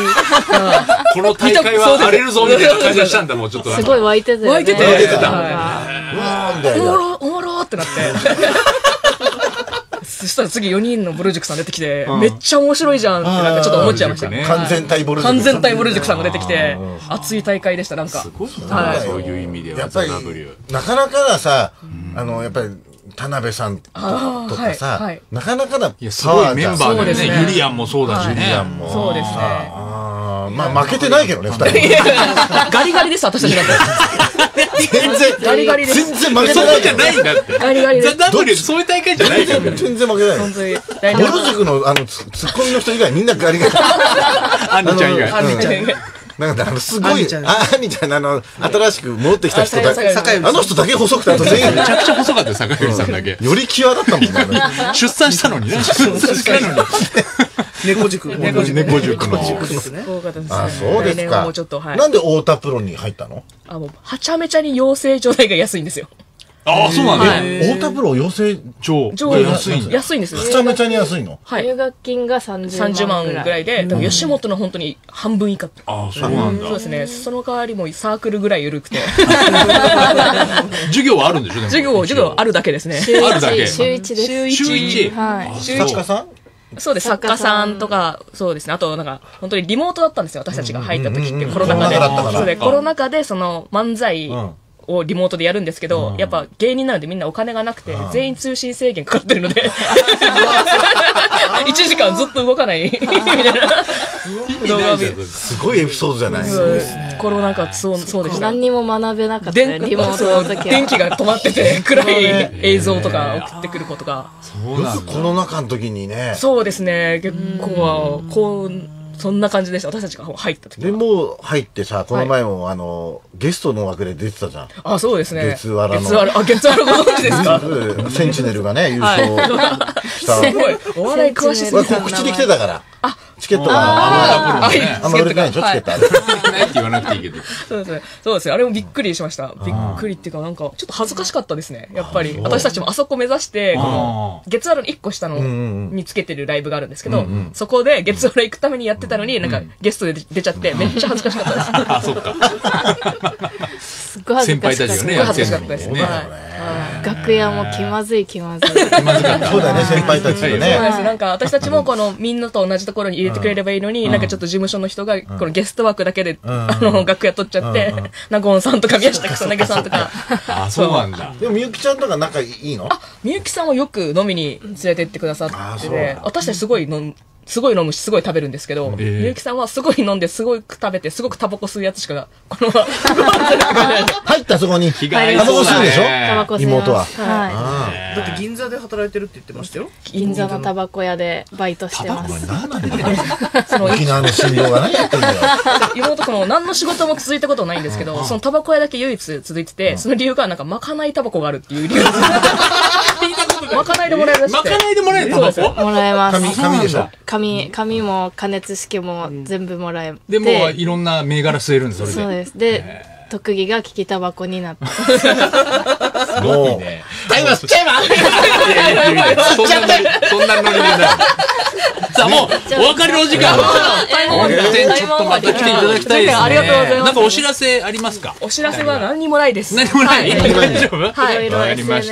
この大会は荒れるぞみたいな感じがしたんだ、もうちょっと。すごい湧いてたよね。湧いてた。湧いてた。おもろってなって。そしたら次4人のぼる塾さん出てきて、めっちゃ面白いじゃんってなんかちょっと思っちゃいましたね。完全体ぼる塾さん。完全体ぼる塾さんが出てきて、熱い大会でした、なんか。すごいな。そういう意味では。やっぱり、なかなかなさ、やっぱり、田辺さんとかさ、なかなかな、すごいメンバーでね、ゆりやんもそうだしね。ゆりやんも。そうですね。まあ負けてないけどね、2人。ガリガリです、私たちだって。全然、ガリガリです。全然負けてないじゃないんだって。ガリガリです。ザ・W、そういう大会じゃないからね。全然負けない。本当に。ぼる塾のツッコミの人以外みんなガリガリ。あんりちゃん以外。あんりちゃん以外。なんかすごい、あんりちゃん、新しく戻ってきた人だけ、あの人だけ細くて、あと全員。めちゃくちゃ細かったよ、坂口さんだけ。より際だったもんね。出産したのにね。出産したのに。猫塾。猫塾ですね。あ、そうですか。なんで太田プロに入ったの？はちゃめちゃに養成所代が安いんですよ。ああ、そうなんだ。太田プロ養成所が安いんです。安いんですよ。はちゃめちゃに安いの？入学金が30万ぐらいで、吉本の本当に半分以下。ああ、そうなんだ。そうですね。その代わりもサークルぐらい緩くて。授業はあるんでしょ？授業あるだけですね。あるだけ。週1です。週1。はい。週1。作家さん？そうです、作家さんとか、そうですね。あと、なんか、本当にリモートだったんですよ。私たちが入った時って、コロナ禍で。そうで、コロナ禍で、その、漫才をリモートでやるんですけど、やっぱ芸人なのでみんなお金がなくて、全員通信制限かかってるので、1時間ずっと動かない、みたいな。すごいエピソードじゃないですか。コロナ禍、そうでした。何にも学べなかったね、リモートの時は。電気が止まってて、暗い映像とか送ってくることが。よくコロナ禍の時にね。そうですね、結構は、そんな感じでした。私たちが入った時は。で、もう入ってさ、この前も、ゲストの枠で出てたじゃん。あ、そうですね。月わらの。月わらご存知ですか？センチネルがね、優勝した。すごい。お笑い詳しいですね。告知で来てたから。あ、チケットが。あんま売れてないでしょ、チケットあれ。ないって言わなくていいけど。そうですね。そうですね。あれもびっくりしました。びっくりっていうか、なんか、ちょっと恥ずかしかったですね。やっぱり。私たちもあそこ目指して、月わらの1個下のにつけてるライブがあるんですけど、そこで月わら行くためにやってたのに、なんかゲストで出ちゃって、めっちゃ恥ずかしかったです。あ、そっか。すごい恥ずかしかった。先輩たちがね、やってるのもね。楽屋も気まずい気まずい。気まずかった。そうだね、先輩たちね。そうです。なんか私たちもこのみんなと同じところに入れてくれればいいのに、なんかちょっと事務所の人がこのゲスト枠だけで楽屋取っちゃって、納言さんとか宮下草薙さんとか。あ、そうなんだ。でもみゆきちゃんとか仲いいの？あ、みゆきさんはよく飲みに連れてってくださってて、私たちすごいすごい飲むしすごい食べるんですけど、ゆうきさんはすごい飲んですごく食べてすごくタバコ吸うやつしかこの入ったそこにタバコ吸うでしょ妹は。だって銀座で働いてるって言ってましたよ。銀座のタバコ屋でバイトしてます。沖縄の信用が何やってるんだよ。妹この何の仕事も続いたことないんですけど、そのタバコ屋だけ唯一続いてて、その理由がなんかまかないタバコがあるっていう理由。まかないでもらえるらしくて。まかないでもらえるタバコもらえます。紙でしょ。紙も加熱式も全部もらえて、でもいろんな銘柄吸えるんです。それでそうです。で特技が利きタバコになって。すごいね。タイマー吸っちゃえば吸っちゃってそんなノリでない。さあもうお別れの時間。ちょっとまた来ていただきたいですね。ありがとうございます。なんかお知らせありますか？お知らせは何にもないです。何もない。大丈夫。はい、いろいろ SNS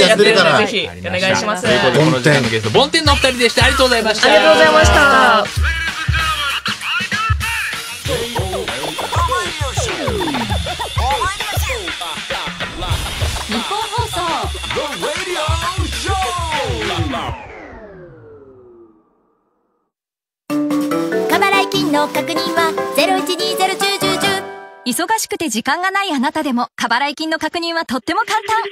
やってるからぜひお願いします。ボンテンのお二人でした。ありがとうございました。ありがとうございました。日本放送The Radio Show。 過払い金の確認は0120101010。忙しくて時間がないあなたでも過払い金の確認はとっても簡単。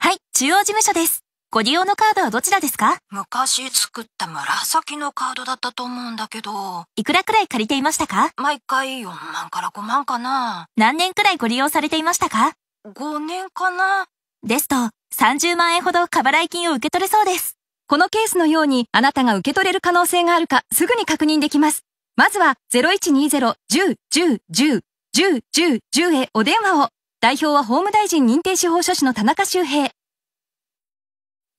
はい、中央事務所です。ご利用のカードはどちらですか？昔作った紫のカードだったと思うんだけど。いくらくらい借りていましたか？毎回4万から5万かな。何年くらいご利用されていましたか？5年かなですと30万円ほど過払い金を受け取れそうです。このケースのようにあなたが受け取れる可能性があるかすぐに確認できます。まずは 0120-10-10-10-10-10 へお電話を。代表は法務大臣認定司法書士の田中修平。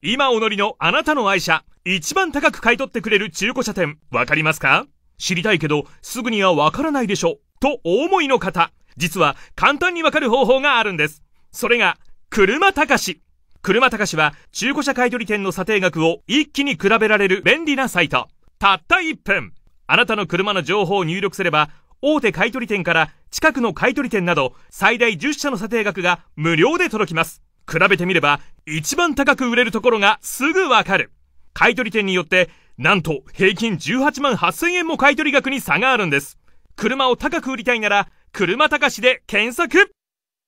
今お乗りのあなたの愛車、一番高く買い取ってくれる中古車店わかりますか？知りたいけどすぐにはわからないでしょとお思いの方、実は簡単にわかる方法があるんです。それが、車たかし。車たかしは、中古車買取店の査定額を一気に比べられる便利なサイト。たった1分。あなたの車の情報を入力すれば、大手買取店から近くの買取店など、最大10社の査定額が無料で届きます。比べてみれば、一番高く売れるところがすぐわかる。買取店によって、なんと平均18万8000円も買取額に差があるんです。車を高く売りたいなら、車たかしで検索。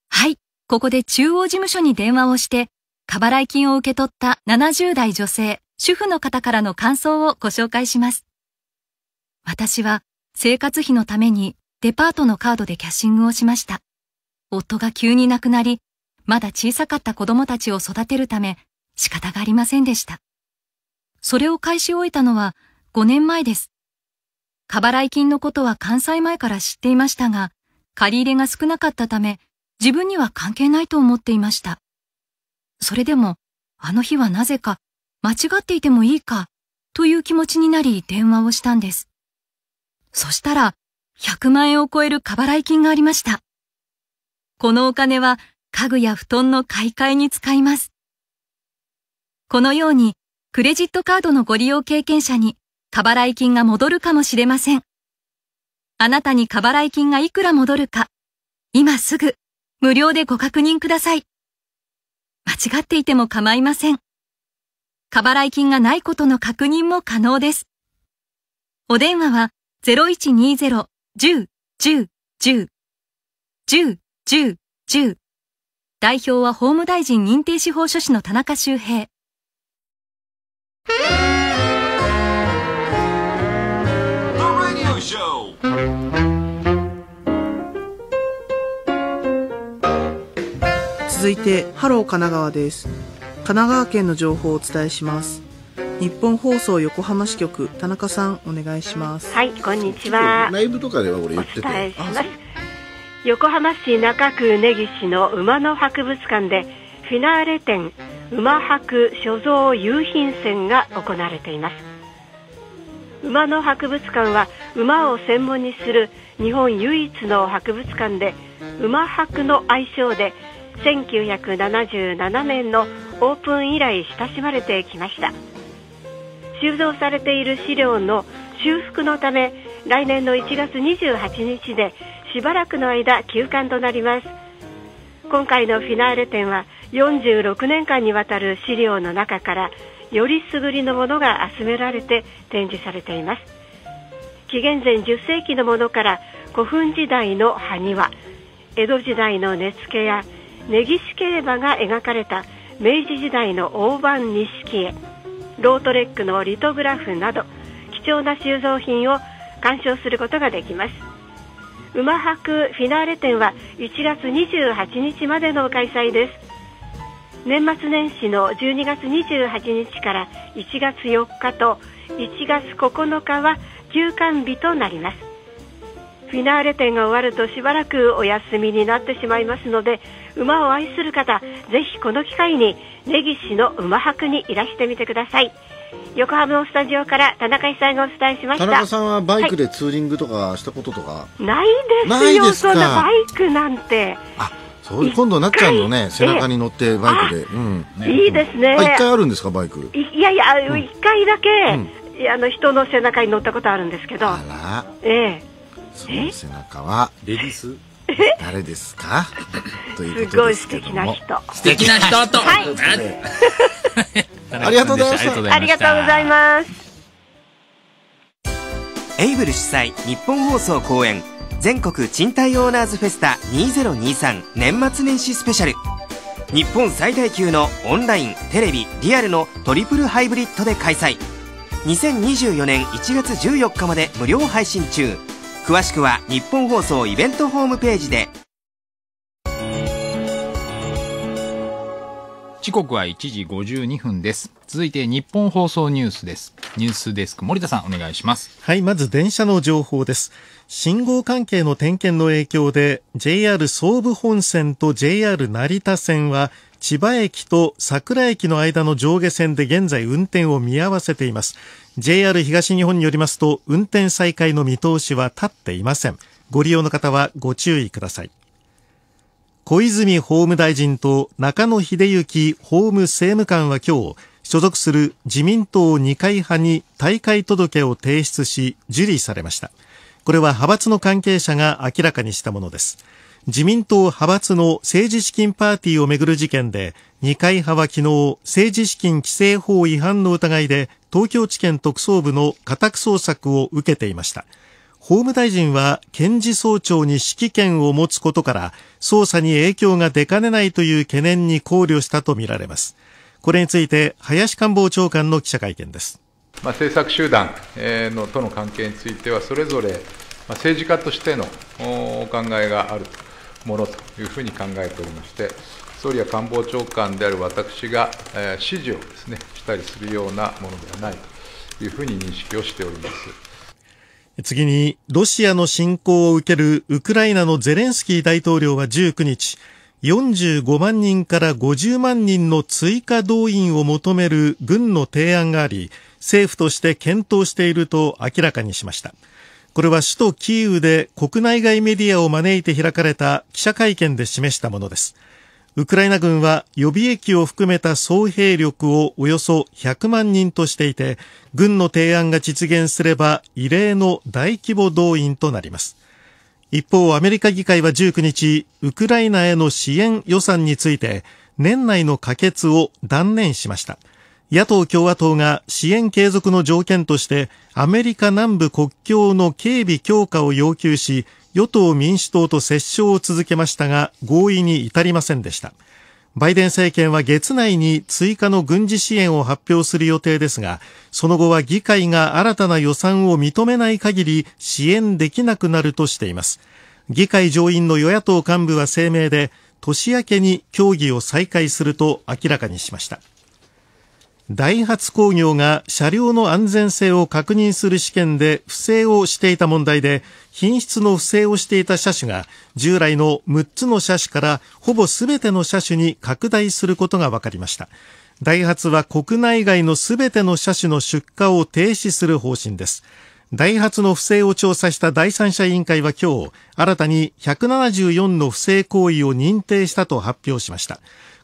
はい、ここで中央事務所に電話をして、過払い金を受け取った70代女性、主婦の方からの感想をご紹介します。私は生活費のためにデパートのカードでキャッシングをしました。夫が急に亡くなり、まだ小さかった子供たちを育てるため仕方がありませんでした。それを返し終えたのは5年前です。過払い金のことは関西前から知っていましたが、借り入れが少なかったため、自分には関係ないと思っていました。それでも、あの日はなぜか、間違っていてもいいか、という気持ちになり電話をしたんです。そしたら、100万円を超える過払い金がありました。このお金は、家具や布団の買い替えに使います。このように、クレジットカードのご利用経験者に、過払い金が戻るかもしれません。あなたに過払い金がいくら戻るか、今すぐ無料でご確認ください。間違っていても構いません。過払い金がないことの確認も可能です。お電話は 0120-10-10-10-10-10。代表は法務大臣認定司法書士の田中修平。続いてハロー神奈川です。神奈川県の情報をお伝えします。日本放送横浜支局、田中さんお願いします。はい、こんにちは。ライブとかでは俺言ってて、横浜市中区根岸の馬の博物館でフィナーレ展馬博所蔵雄品展が行われています。馬の博物館は馬を専門にする日本唯一の博物館で、馬博の愛称で1977年のオープン以来親しまれてきました。収蔵されている資料の修復のため、来年の1月28日でしばらくの間休館となります。今回のフィナーレ展は46年間にわたる資料の中からより優れのものが集められて展示されています。紀元前10世紀のものから古墳時代の埴輪、江戸時代の根付や根岸競馬が描かれた明治時代の大判錦絵、ロートレックのリトグラフなど貴重な収蔵品を鑑賞することができます。馬博フィナーレ展は1月28日までの開催です。年末年始の12月28日から1月4日と1月9日は休館日となります。フィナーレ展が終わるとしばらくお休みになってしまいますので、馬を愛する方、ぜひこの機会に根岸の馬博にいらしてみてください。横浜のスタジオから田中さんがお伝えしました。田中さんはバイクでツーリングとかしたこととか、はい、ないですよ。そんなバイクなんて。あ、そう今度なっちゃんのね背中に乗ってバイクで、うんね、いいですね。一回あるんですかバイク。いやいや、一回だけ、うん、人の背中に乗ったことあるんですけど。あら、その背中はレディス誰ですかということですけども、素敵な人と、はいありがとうございました。ありがとうございます。エイブル主催日本放送公演全国賃貸オーナーズフェスタ2023年末年始スペシャル。日本最大級のオンラインテレビリアルのトリプルハイブリッドで開催。2024年1月14日まで無料配信中。詳しくは日本放送イベントホームページで。時刻は1時52分です。続いて日本放送ニュースです。ニュースデスク森田さんお願いします。はい、まず電車の情報です。信号関係の点検の影響で JR 総武本線と JR 成田線は千葉駅と桜駅の間の上下線で現在運転を見合わせています。 JR 東日本によりますと運転再開の見通しは立っていません。ご利用の方はご注意ください。小泉法務大臣と中野英幸法務政務官は今日所属する自民党二階派に退会届を提出し受理されました。これは派閥の関係者が明らかにしたものです。自民党派閥の政治資金パーティーをめぐる事件で二階派は昨日政治資金規正法違反の疑いで東京地検特捜部の家宅捜索を受けていました。法務大臣は検事総長に指揮権を持つことから捜査に影響が出かねないという懸念に考慮したとみられます。これについて林官房長官の記者会見です。政策集団との関係についてはそれぞれ政治家としてのお考えがあるものというふうに考えておりまして、総理や官房長官である私が指示をですねしたりするようなものではないというふうに認識をしております。次にロシアの侵攻を受けるウクライナのゼレンスキー大統領は19日45万人から50万人の追加動員を求める軍の提案があり政府として検討していると明らかにしました。これは首都キーウで国内外メディアを招いて開かれた記者会見で示したものです。ウクライナ軍は予備役を含めた総兵力をおよそ100万人としていて、軍の提案が実現すれば異例の大規模動員となります。一方、アメリカ議会は19日、ウクライナへの支援予算について年内の可決を断念しました。野党共和党が支援継続の条件としてアメリカ南部国境の警備強化を要求し、与党民主党と折衝を続けましたが合意に至りませんでした。バイデン政権は月内に追加の軍事支援を発表する予定ですが、その後は議会が新たな予算を認めない限り支援できなくなるとしています。議会上院の与野党幹部は声明で年明けに協議を再開すると明らかにしました。ダイハツ工業が車両の安全性を確認する試験で不正をしていた問題で、品質の不正をしていた車種が従来の6つの車種からほぼ全ての車種に拡大することが分かりました。ダイハツは国内外の全ての車種の出荷を停止する方針です。ダイハツの不正を調査した第三者委員会は今日、新たに174の不正行為を認定したと発表しました。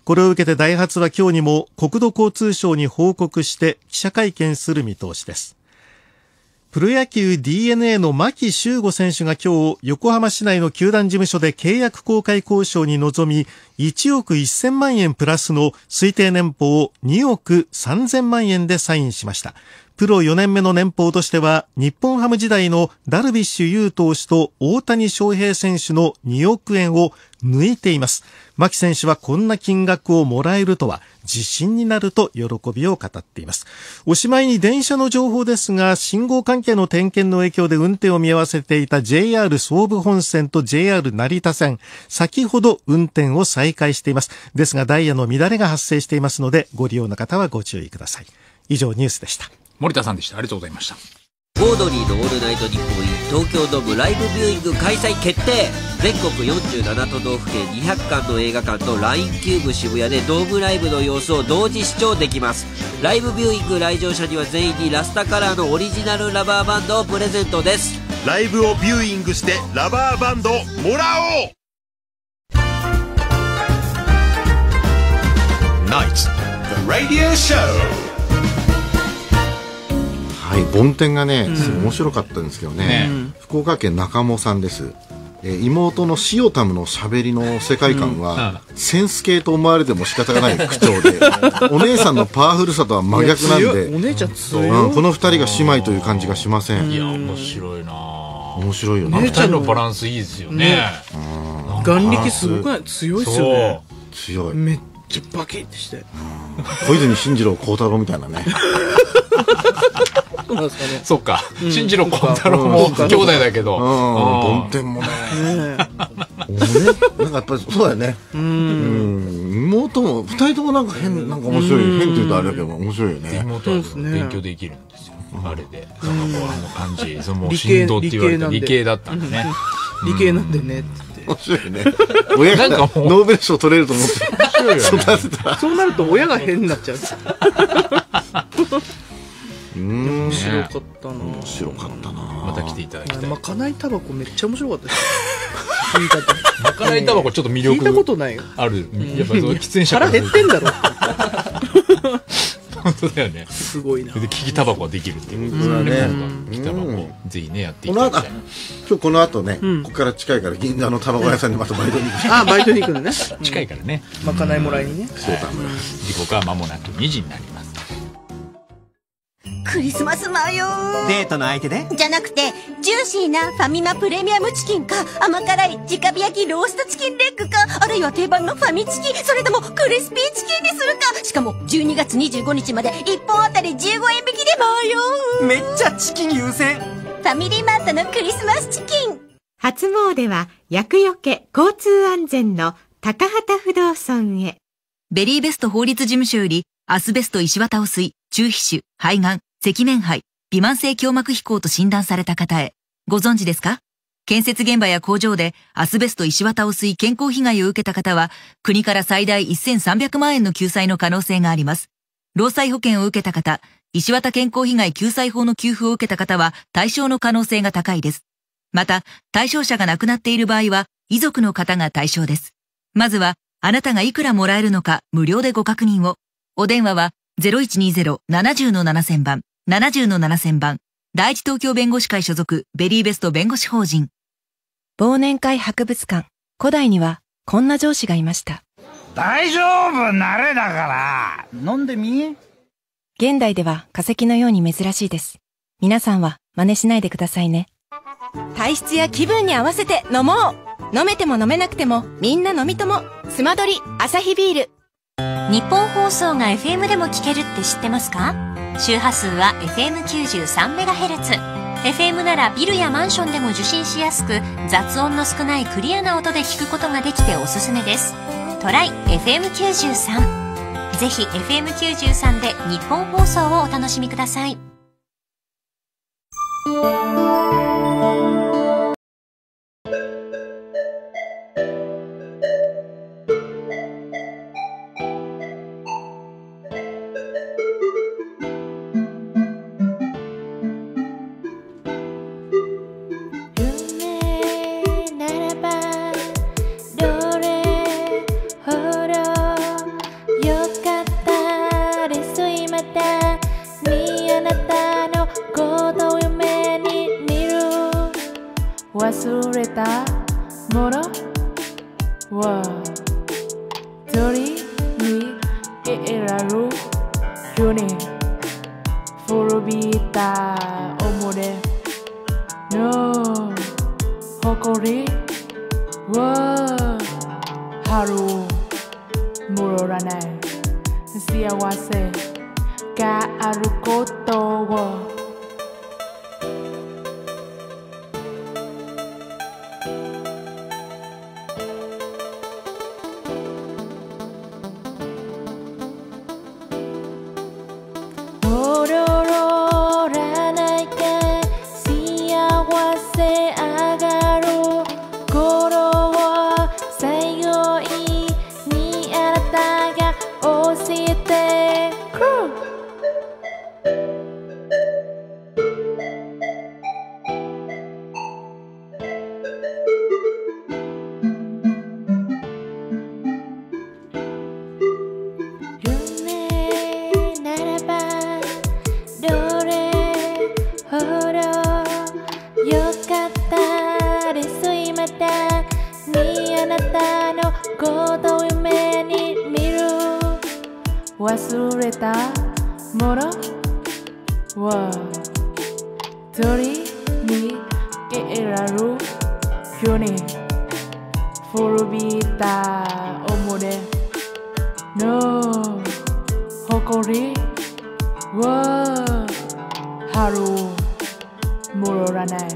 これを受けてダイハツは今日にも国土交通省に報告して記者会見する見通しです。プロ野球 DNA の牧秀悟選手が今日、横浜市内の球団事務所で契約更改交渉に臨み、1億1000万円プラスの推定年俸を2億3000万円でサインしました。プロ4年目の年俸としては、日本ハム時代のダルビッシュ有投手と大谷翔平選手の2億円を抜いています。牧選手はこんな金額をもらえるとは自信になると喜びを語っています。おしまいに電車の情報ですが、信号関係の点検の影響で運転を見合わせていた JR 総武本線と JR 成田線、先ほど運転を再開しています。ですがダイヤの乱れが発生していますので、ご利用の方はご注意ください。以上ニュースでした。森田さんでした。ありがとうございました。オードリーのオールナイトニッポン東京ドームライブビューイング開催決定。全国47都道府県200館の映画館と LINE キューブ渋谷でドームライブの様子を同時視聴できます。ライブビューイング来場者には全員にラスタカラーのオリジナルラバーバンドをプレゼントです。ライブをビューイングしてラバーバンドをもらおう。ナイツ The Radio Show。はい、梵天がね、面白かったんですけどね、福岡県中茂さんです。妹のシオタムのしゃべりの世界観は、センス系と思われても仕方がない口調で、お姉さんのパワフルさとは真逆なんで、お姉ちゃん強い、この二人が姉妹という感じがしません。いや、面白いな。面白いよね。姉ちゃんのバランスいいですよね。眼力すごくない？強いですよね。強い。めっちゃバキッてして。小泉進次郎光太郎みたいなね。そうか、進次郎孝太郎も兄弟だけど、梵天もね、なんかやっぱりそうだよね。妹も2人ともなんか変、なんか面白い、変って言うとあれだけど面白いよね。妹は勉強できるんですよ、あれで。あの感じ、もう振動って言われて理系だったんでね。理系なんでねって面白いね。親がノーベル賞取れると思ってそうなると親が変になっちゃう。面白かったな。面白かったな。また来ていただきたい。まかないタバコめっちゃ面白かったです。まかないタバコちょっと魅力聞いたことないよ。ある。やっぱ喫煙者腹減ってんだろ。本当だよね。すごいな。で聞きタバコはできるっていうことですね。聞きタバコぜひねやっていただきたい。今日この後ね、ここから近いから銀座のタバコ屋さんにまたバイトに行く。あ、バイトに行くのね。近いからね。まかないもらいにね。そうだ。時刻は間もなく2時になります。クリスマスマヨデートの相手でじゃなくて、ジューシーなファミマプレミアムチキンか、甘辛い直火焼きローストチキンレッグか、あるいは定番のファミチキ、それともクリスピーチキンにするか。しかも12月25日まで1本あたり15円引きでマヨ。めっちゃチキン優先。ファミリーマートのクリスマスチキン。初詣は厄除け交通安全の高畑不動尊へ。ベリーベスト法律事務所より、アスベスト石綿汚水、中皮腫、肺がん、赤面肺、微慢性胸膜飛行と診断された方へ、ご存知ですか？建設現場や工場でアスベスト石綿汚水健康被害を受けた方は、国から最大1300万円の救済の可能性があります。労災保険を受けた方、石綿健康被害救済法の給付を受けた方は対象の可能性が高いです。また、対象者が亡くなっている場合は、遺族の方が対象です。まずは、あなたがいくらもらえるのか無料でご確認を。お電話は、0120-70-7000 番、70-7000 番、第一東京弁護士会所属、ベリーベスト弁護士法人。忘年会博物館、古代には、こんな上司がいました。大丈夫、慣れだから。飲んでみ？現代では化石のように珍しいです。皆さんは真似しないでくださいね。体質や気分に合わせて飲もう。飲めても飲めなくても、みんな飲み友、スマドリ、アサヒビール。日本放送が FM でも聞けるって知ってますか？周波数は FM93MHz。FM ならビルやマンションでも受信しやすく、雑音の少ないクリアな音で聞くことができておすすめです。トライ FM93。ぜひ FM93 で日本放送をお楽しみください。「あなたのことを夢忘れたものは鳥に選ぶよね。滅びた思い出の誇りは春戻らない幸せがあることを忘れたものは鳥に選ぶよね。滅びた思い出の誇りは春戻らない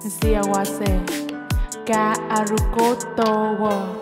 幸せがあることを